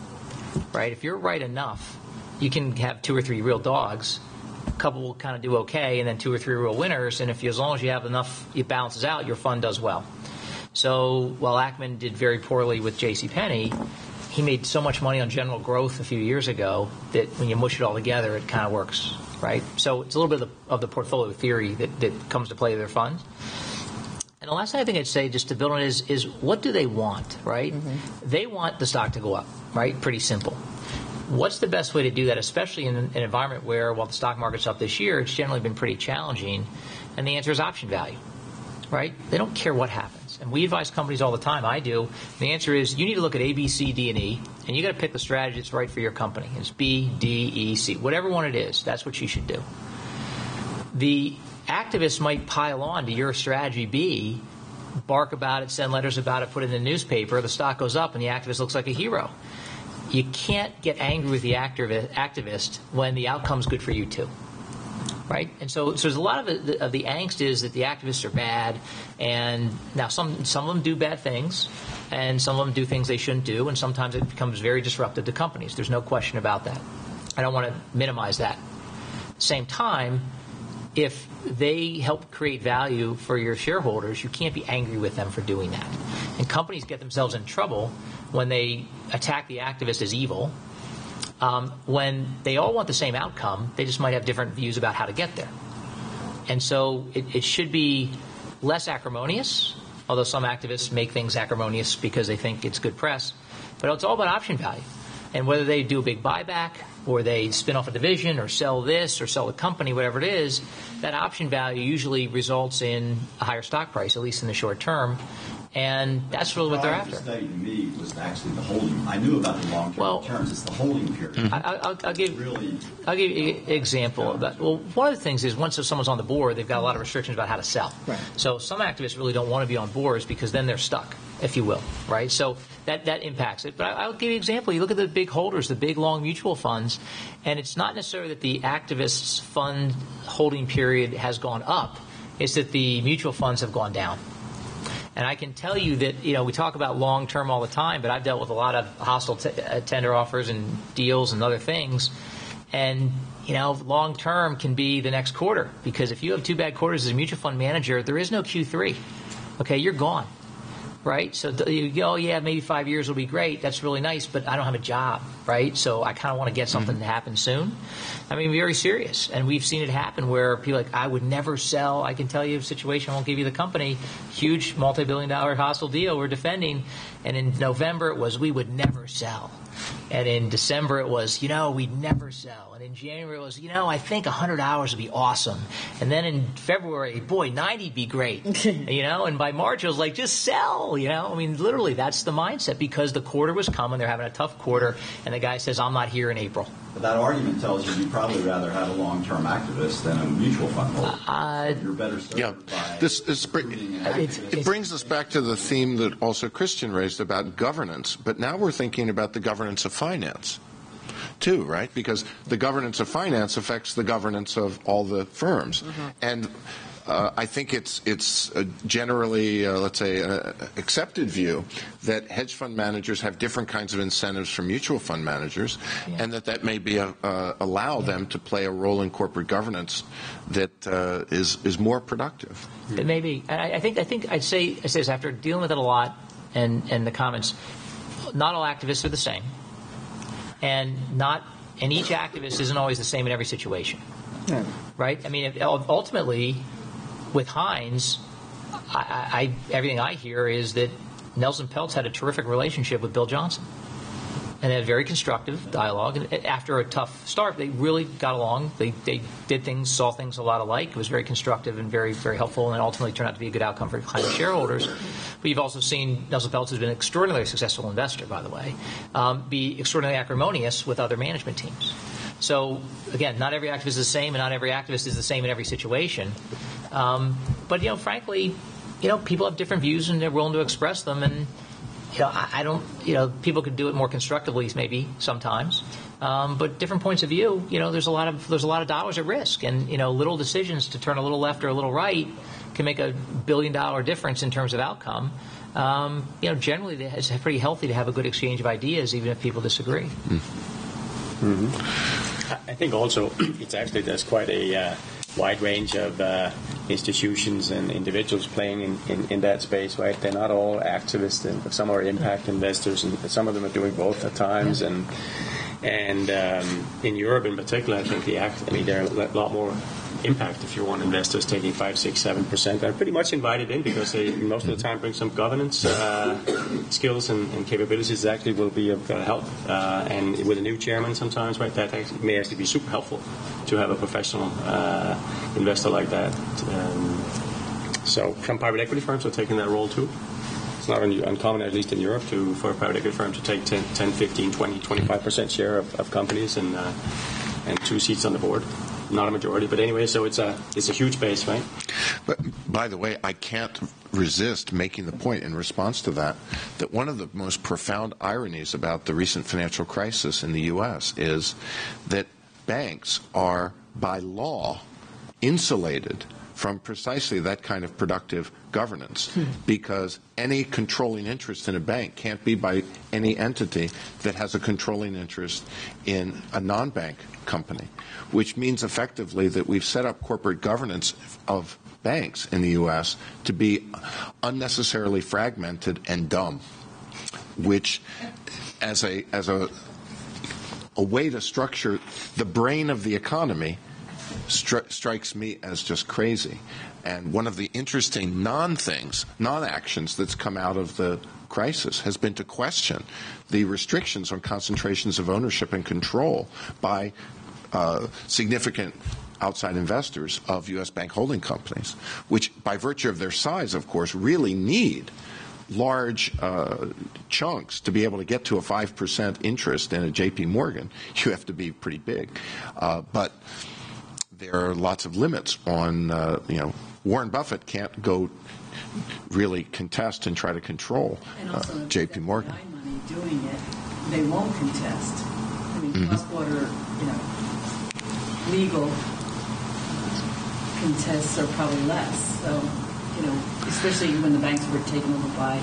right? If you're right enough, you can have two or three real dogs. A couple will kind of do okay, and then two or three real winners. And if you, as long as you have enough, it balances out, your fund does well. So while Ackman did very poorly with JCPenney, he made so much money on general growth a few years ago that when you mush it all together, it kind of works, right? So it's a little bit of the, of the portfolio theory that, that comes to play with their funds. And the last thing I think I'd say, just to build on it, is, is what do they want, right? Mm-hmm. They want the stock to go up, right? Pretty simple. What's the best way to do that, especially in an environment where, while the stock market's up this year, it's generally been pretty challenging? And the answer is option value, right? They don't care what happens. And we advise companies all the time. I do. And the answer is you need to look at A, B, C, D, and E, and you got to pick the strategy that's right for your company. It's B, D, E, C. Whatever one it is, that's what you should do. The activists might pile on to your strategy B, bark about it, send letters about it, put it in the newspaper, the stock goes up, and the activist looks like a hero. You can't get angry with the activist when the outcome's good for you too, right? And so, so there's a lot of the, of the angst is that the activists are bad, and now some, some of them do bad things, and some of them do things they shouldn't do, and sometimes it becomes very disruptive to companies. There's no question about that. I don't want to minimize that. At the same time, if they help create value for your shareholders, you can't be angry with them for doing that. And companies get themselves in trouble when they attack the activist as evil. Um, when they all want the same outcome, they just might have different views about how to get there. And so it, it should be less acrimonious, although some activists make things acrimonious because they think it's good press. But it's all about option value. And whether they do a big buyback or they spin off a division or sell this or sell a company, whatever it is, that option value usually results in a higher stock price, at least in the short term. And that's really what they're after. The study to me was actually the holding. I knew about the long-term well, returns. It's the holding period. Mm-hmm. I, I'll, I'll give really, I'll give you an example of that. Well, one of the things is once someone's on the board, they've got a lot of restrictions about how to sell. Right. So some activists really don't want to be on boards because then they're stuck, if you will, right? So that, that impacts it. But I, I'll give you an example. You look at the big holders, the big long mutual funds, and it's not necessarily that the activists' fund holding period has gone up. It's that the mutual funds have gone down. And I can tell you that, you know, we talk about long-term all the time, but I've dealt with a lot of hostile t tender offers and deals and other things. And, you know, long-term can be the next quarter, because if you have two bad quarters as a mutual fund manager, there is no Q three. Okay, you're gone, right? So you go, oh, yeah, maybe five years will be great. That's really nice, but I don't have a job, right? So I kind of want to get something mm-hmm. to happen soon. I mean, very serious. And we've seen it happen where people are like, I would never sell. I can tell you a situation. I won't give you the company. Huge multi-billion dollar hostile deal we're defending. And in November it was, we would never sell. And in December it was, you know, we'd never sell. And in January it was, you know, I think one hundred hours would be awesome. And then in February, boy, ninety would be great. You know, and by March it was like, just sell, you know. I mean, literally that's the mindset, because the quarter was coming. They're having a tough quarter. And the guy says, I'm not here in April. But that argument tells you you'd probably rather have a long-term activist than a mutual fund holder. Uh, You're better served yeah. by this is br it's, it's, It brings us back to the theme that also Christian raised about governance. But now we're thinking about the governance of finance, too, right? Because the governance of finance affects the governance of all the firms. Mm-hmm. And uh, I think it's, it's a generally, uh, let's say, uh, accepted view that hedge fund managers have different kinds of incentives from mutual fund managers, yeah. and that that may be a, uh, allow yeah. them to play a role in corporate governance that uh, is, is more productive. It may be. And I, I, think, I think I'd say, I say this after dealing with it a lot and, and the comments, not all activists are the same. And not, and each activist isn't always the same in every situation, yeah. right? I mean, if, ultimately, with Heinz, I, I, everything I hear is that Nelson Peltz had a terrific relationship with Bill Johnson, and they had very constructive dialogue. And after a tough start, they really got along. They, they did things, saw things a lot alike. It was very constructive and very, very helpful, and it ultimately turned out to be a good outcome for Heinz shareholders. But you've also seen Nelson Peltz, who's been an extraordinarily successful investor, by the way, um, be extraordinarily acrimonious with other management teams. So, again, not every activist is the same, and not every activist is the same in every situation. Um, but, you know, frankly, you know, people have different views, and they're willing to express them, and you know, I don't, you know, people could do it more constructively maybe sometimes, um, but different points of view, you know, there's a lot of, there's a lot of dollars at risk, and, you know, little decisions to turn a little left or a little right can make a billion dollar difference in terms of outcome. Um, you know, generally it's pretty healthy to have a good exchange of ideas, even if people disagree. Mm-hmm. I think also it's actually, there's quite a uh, wide range of uh, institutions and individuals playing in, in, in that space, right? They're not all activists, and some are impact investors, and some of them are doing both at times. And and um, in Europe in particular, I think the act, I mean, there are a lot more impact if you want investors taking five, six, seven percent. They're pretty much invited in because they most of the time bring some governance uh, skills and, and capabilities that actually will be of uh, help. Uh, and with a new chairman sometimes, right, that may actually be super helpful to have a professional uh, investor like that. Um, so some private equity firms are taking that role too. It's not uncommon, at least in Europe, to for a private equity firm to take ten, fifteen, twenty, twenty-five percent share of, of companies and uh, and two seats on the board. Not a majority, but anyway, so it's a it's a huge base, right? But by the way, I can't resist making the point in response to that that one of the most profound ironies about the recent financial crisis in the U S is that banks are by law insulated from precisely that kind of productive governance, hmm. because any controlling interest in a bank can't be by any entity that has a controlling interest in a non-bank company, which means effectively that we've set up corporate governance of banks in the U S to be unnecessarily fragmented and dumb, which as a, as a, a way to structure the brain of the economy Stri- strikes me as just crazy. And one of the interesting non-things, non-actions that's come out of the crisis has been to question the restrictions on concentrations of ownership and control by uh, significant outside investors of U S bank holding companies, which by virtue of their size, of course, really need large uh, chunks to be able to get to a five percent interest in a J P Morgan. You have to be pretty big. Uh, but there are lots of limits on, uh, you know, Warren Buffett can't go really contest and try to control uh, J P Morgan. And also, if they have money doing it, they won't contest. I mean, mm-hmm. cross-border, you know, legal contests are probably less. So, you know, especially when the banks were taken over by,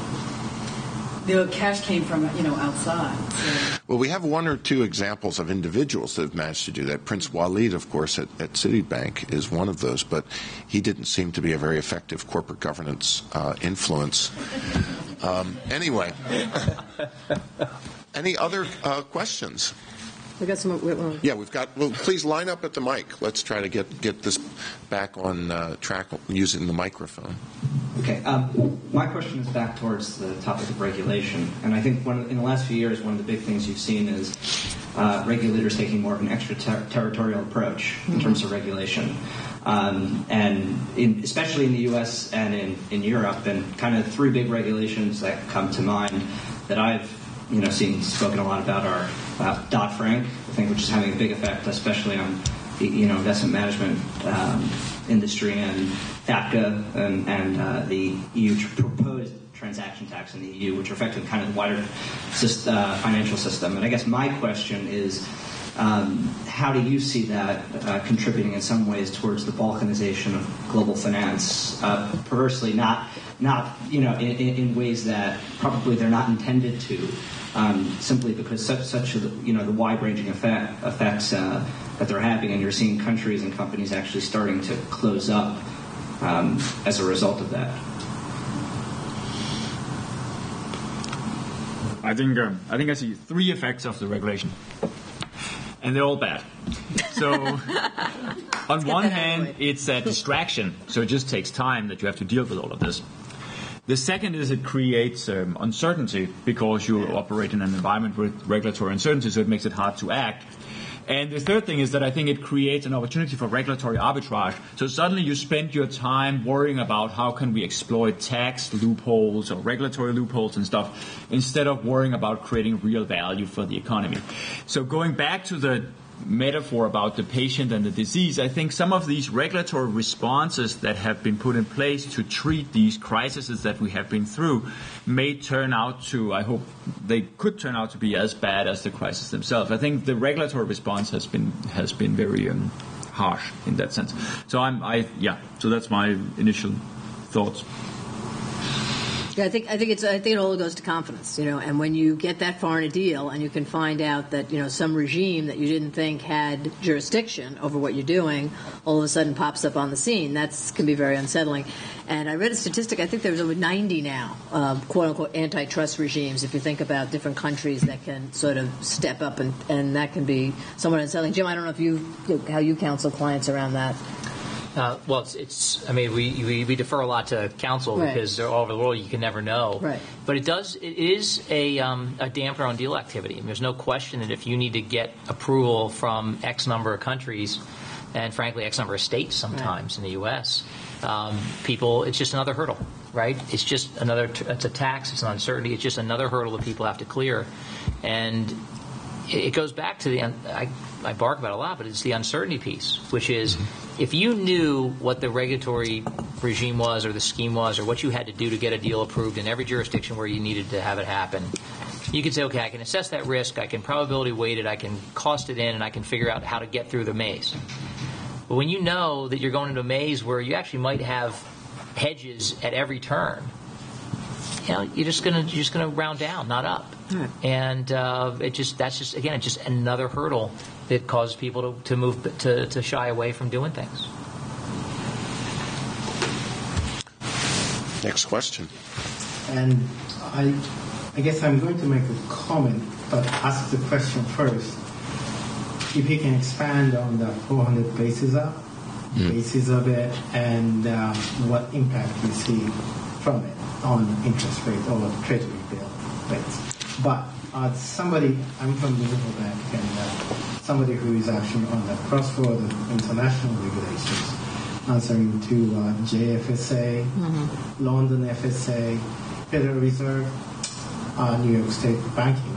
the cash came from, you know, outside. So. Well, we have one or two examples of individuals that have managed to do that. Prince Walid, of course, at, at Citibank is one of those, but he didn't seem to be a very effective corporate governance uh, influence. Um, anyway, any other uh, questions? We've got some. Uh, yeah, we've got. Well, please line up at the mic. Let's try to get, get this back on uh, track using the microphone. Okay. Um, my question is back towards the topic of regulation. And I think one, in the last few years, one of the big things you've seen is uh, regulators taking more of an extraterritorial approach in mm-hmm. terms of regulation. Um, and in, especially in the U S and in, in Europe, and kind of three big regulations that come to mind that I've you know, seen spoken a lot about are uh, Dodd-Frank, I think, which is having a big effect, especially on the you know, investment management um, industry, and FATCA and, and uh, the E U proposed transaction tax in the E U, which are affecting kind of the wider system, uh, financial system. And I guess my question is, um, how do you see that uh, contributing in some ways towards the balkanization of global finance? Uh, perversely, not not you know in, in ways that probably they're not intended to, um, simply because such such you know the wide-ranging effect, effects uh, that they're having, and you're seeing countries and companies actually starting to close up um, as a result of that. I think um, I think I see three effects of the regulation, and they're all bad. So on one hand, it's a distraction, so it just takes time that you have to deal with all of this. The second is it creates um, uncertainty, because you operate in an environment with regulatory uncertainty, so it makes it hard to act. And the third thing is that I think it creates an opportunity for regulatory arbitrage. So suddenly you spend your time worrying about how can we exploit tax loopholes or regulatory loopholes and stuff, instead of worrying about creating real value for the economy. So going back to the metaphor about the patient and the disease, I think some of these regulatory responses that have been put in place to treat these crises that we have been through may turn out to, I hope they could turn out to be as bad as the crisis themselves. I think the regulatory response has been has been very um, harsh in that sense. So I'm, I yeah. So that's my initial thoughts. Yeah, I think I think it's I think it all goes to confidence, you know. And when you get that far in a deal, and you can find out that you know some regime that you didn't think had jurisdiction over what you're doing, all of a sudden pops up on the scene. That can be very unsettling. And I read a statistic. I think there's over ninety now, um, quote unquote, antitrust regimes. If you think about different countries that can sort of step up, and, and that can be somewhat unsettling. Jim, I don't know if you how you counsel clients around that. Uh, well, it's, it's. I mean, we, we, we defer a lot to counsel right. because they're all over the world. You can never know. Right. But it does. It is a um, a damper on deal activity. I mean, there's no question that if you need to get approval from X number of countries, and frankly, X number of states sometimes right. in the U S, um, people, it's just another hurdle, right? It's just another. It's a tax. It's an uncertainty. It's just another hurdle that people have to clear, and. It goes back to the I, I bark about it a lot, but it's the uncertainty piece, which is if you knew what the regulatory regime was or the scheme was or what you had to do to get a deal approved in every jurisdiction where you needed to have it happen, you could say, okay, I can assess that risk, I can probability weight it, I can cost it in, and I can figure out how to get through the maze. But when you know that you're going into a maze where you actually might have hedges at every turn, you know, you're just gonna you're just gonna round down, not up. And uh, it just that's just again it's just another hurdle that causes people to, to move to, to shy away from doing things. Next question. And I I guess I'm going to make a comment, but ask the question first. If you can expand on the four hundred basis up, mm. basis of it, and um, what impact you see from it on interest rate or treasury bill rates. But uh, somebody, I'm from the Liberal Bank, and uh, somebody who is actually on the crossroads of international regulations, answering to uh, J F S A, mm-hmm. London F S A, Federal Reserve, uh, New York State banking,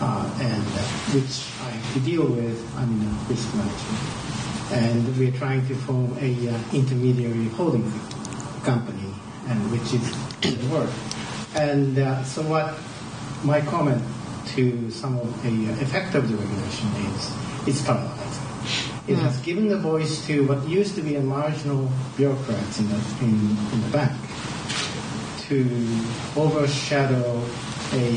uh, and uh, which I have to deal with. I mean, uh, risk management, and we're trying to form a uh, intermediary holding company, and which is the work. And uh, so what? My comment to some of the effect of the regulation is it's paralyzing. It has given the voice to what used to be a marginal bureaucrats in the, in, in the bank to overshadow a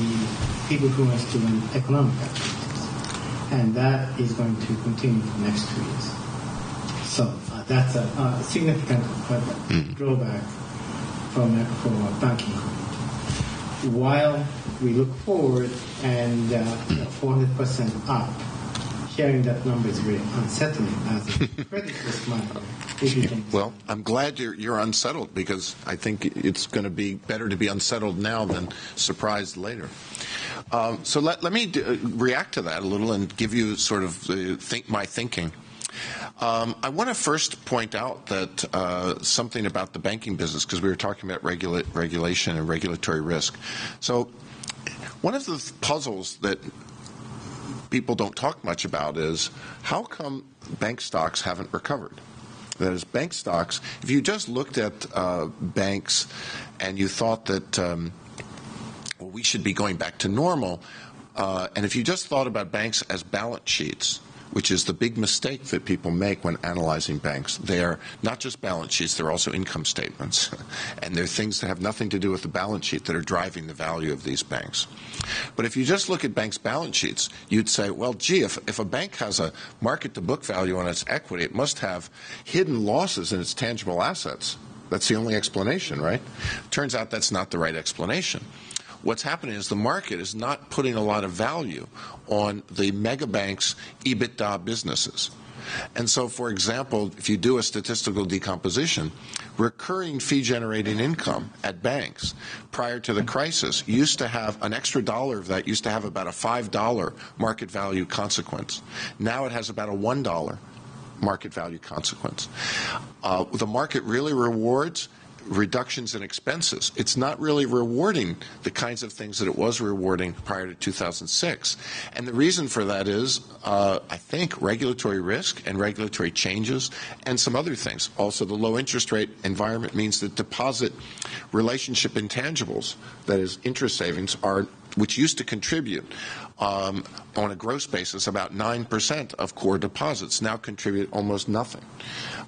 people who must do an economic activities. And that is going to continue for the next two years. So uh, that's a uh, significant drawback from a, from a banking community. While we look forward and uh, four hundred percent up. Hearing that number is really unsettling as a credit risk manager. Yeah. Well, I'm glad you're, you're unsettled because I think it's going to be better to be unsettled now than surprised later. Uh, so let, let me do, react to that a little and give you sort of the think, my thinking. Um, I want to first point out that uh, something about the banking business because we were talking about regula- regulation and regulatory risk. So one of the puzzles that people don't talk much about is how come bank stocks haven't recovered? That is, bank stocks, if you just looked at uh, banks and you thought that um, well, we should be going back to normal, uh, and if you just thought about banks as balance sheets, which is the big mistake that people make when analyzing banks. They are not just balance sheets, they're also income statements. And they're things that have nothing to do with the balance sheet that are driving the value of these banks. But if you just look at banks' balance sheets, you'd say, well, gee, if, if a bank has a market-to-book value on its equity, it must have hidden losses in its tangible assets. That's the only explanation, right? Turns out that's not the right explanation. What's happening is the market is not putting a lot of value on the mega banks' EBITDA businesses. And so, for example, if you do a statistical decomposition, recurring fee-generating income at banks prior to the crisis used to have an extra dollar of that used to have about a five dollar market value consequence. Now it has about a one dollar market value consequence. Uh, the market really rewards reductions in expenses. It's not really rewarding the kinds of things that it was rewarding prior to two thousand six. And the reason for that is, uh, I think, regulatory risk and regulatory changes and some other things. Also, the low interest rate environment means that deposit relationship intangibles, that is, interest savings, are which used to contribute um, on a gross basis about nine percent of core deposits, now contribute almost nothing.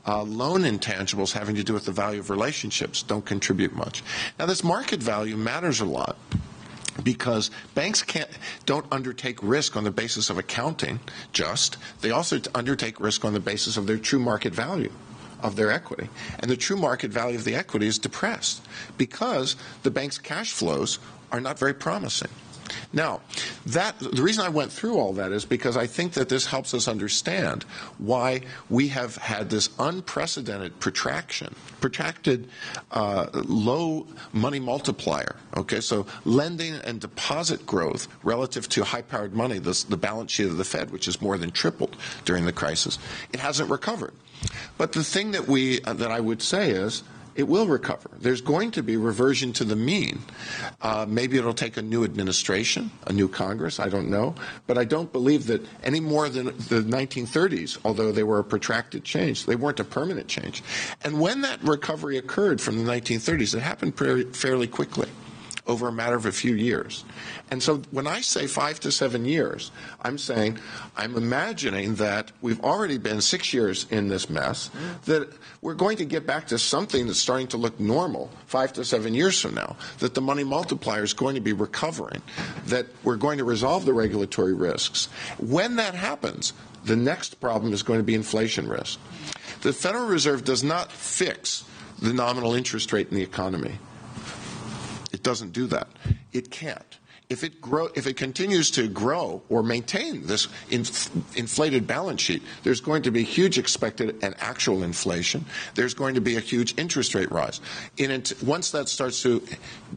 Uh, loan intangibles having to do with the value of relationships don't contribute much. Now, this market value matters a lot because banks can't, don't undertake risk on the basis of accounting just. They also undertake risk on the basis of their true market value of their equity. And the true market value of the equity is depressed because the bank's cash flows are not very promising. Now, that the reason I went through all that is because I think that this helps us understand why we have had this unprecedented protraction, protracted uh, low money multiplier. Okay, so lending and deposit growth relative to high-powered money, this, the balance sheet of the Fed, which is more than tripled during the crisis, it hasn't recovered. But the thing that we uh, that I would say is, it will recover. There's going to be reversion to the mean. Uh, maybe it'll take a new administration, a new Congress, I don't know. But I don't believe that any more than the nineteen thirties, although they were a protracted change, they weren't a permanent change. And when that recovery occurred from the nineteen thirties, it happened pretty, fairly quickly, over a matter of a few years. And so when I say five to seven years, I'm saying, I'm imagining that we've already been six years in this mess, that we're going to get back to something that's starting to look normal five to seven years from now, that the money multiplier is going to be recovering, that we're going to resolve the regulatory risks. When that happens, the next problem is going to be inflation risk. The Federal Reserve does not fix the nominal interest rate in the economy. It doesn't do that. It can't. If it grow, if it continues to grow or maintain this inf inflated balance sheet, there's going to be huge expected and actual inflation. There's going to be a huge interest rate rise. And it, once that starts to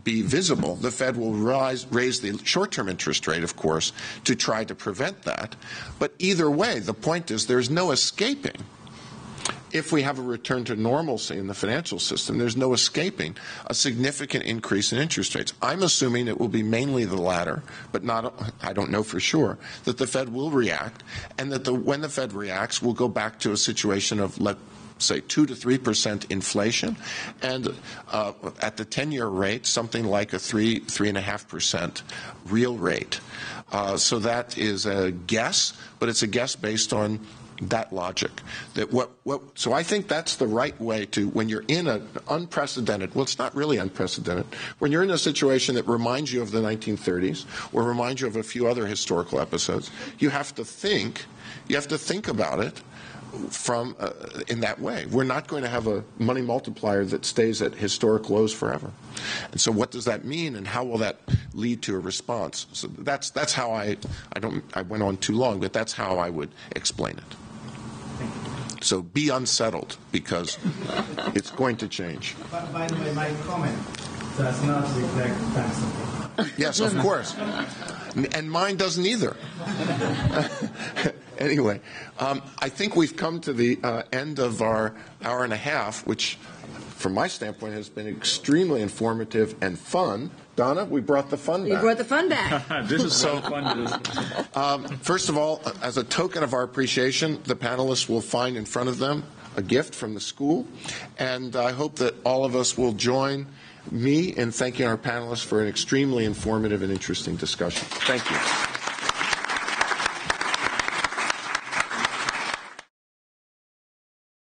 be visible, the Fed will rise, raise the short-term interest rate, of course, to try to prevent that. But either way, the point is there's no escaping. If we have a return to normalcy in the financial system, there's no escaping a significant increase in interest rates. I'm assuming it will be mainly the latter, but not, I don't know for sure, that the Fed will react, and that the, when the Fed reacts, we'll go back to a situation of, let's say, two to three percent inflation, and uh, at the ten-year rate, something like a three, three and a half percent real rate. Uh, so that is a guess, but it's a guess based on that logic. That what, what, so I think that's the right way to, when you're in an unprecedented, well, it's not really unprecedented, when you're in a situation that reminds you of the nineteen thirties or reminds you of a few other historical episodes, you have to think, you have to think about it from uh, in that way. We're not going to have a money multiplier that stays at historic lows forever. And so what does that mean, and how will that lead to a response? So that's, that's how I, I don't, I went on too long, but that's how I would explain it. So be unsettled, because it's going to change. But by the way, my comment does not reflect Paxton. Yes, of course. And mine doesn't either. Anyway, um, I think we've come to the uh, end of our hour and a half, which, from my standpoint, has been extremely informative and fun. Donna, we brought the fun back. We brought the fun back. This is so fun. um, first of all, as a token of our appreciation, the panelists will find in front of them a gift from the school. And I hope that all of us will join me in thanking our panelists for an extremely informative and interesting discussion. Thank you.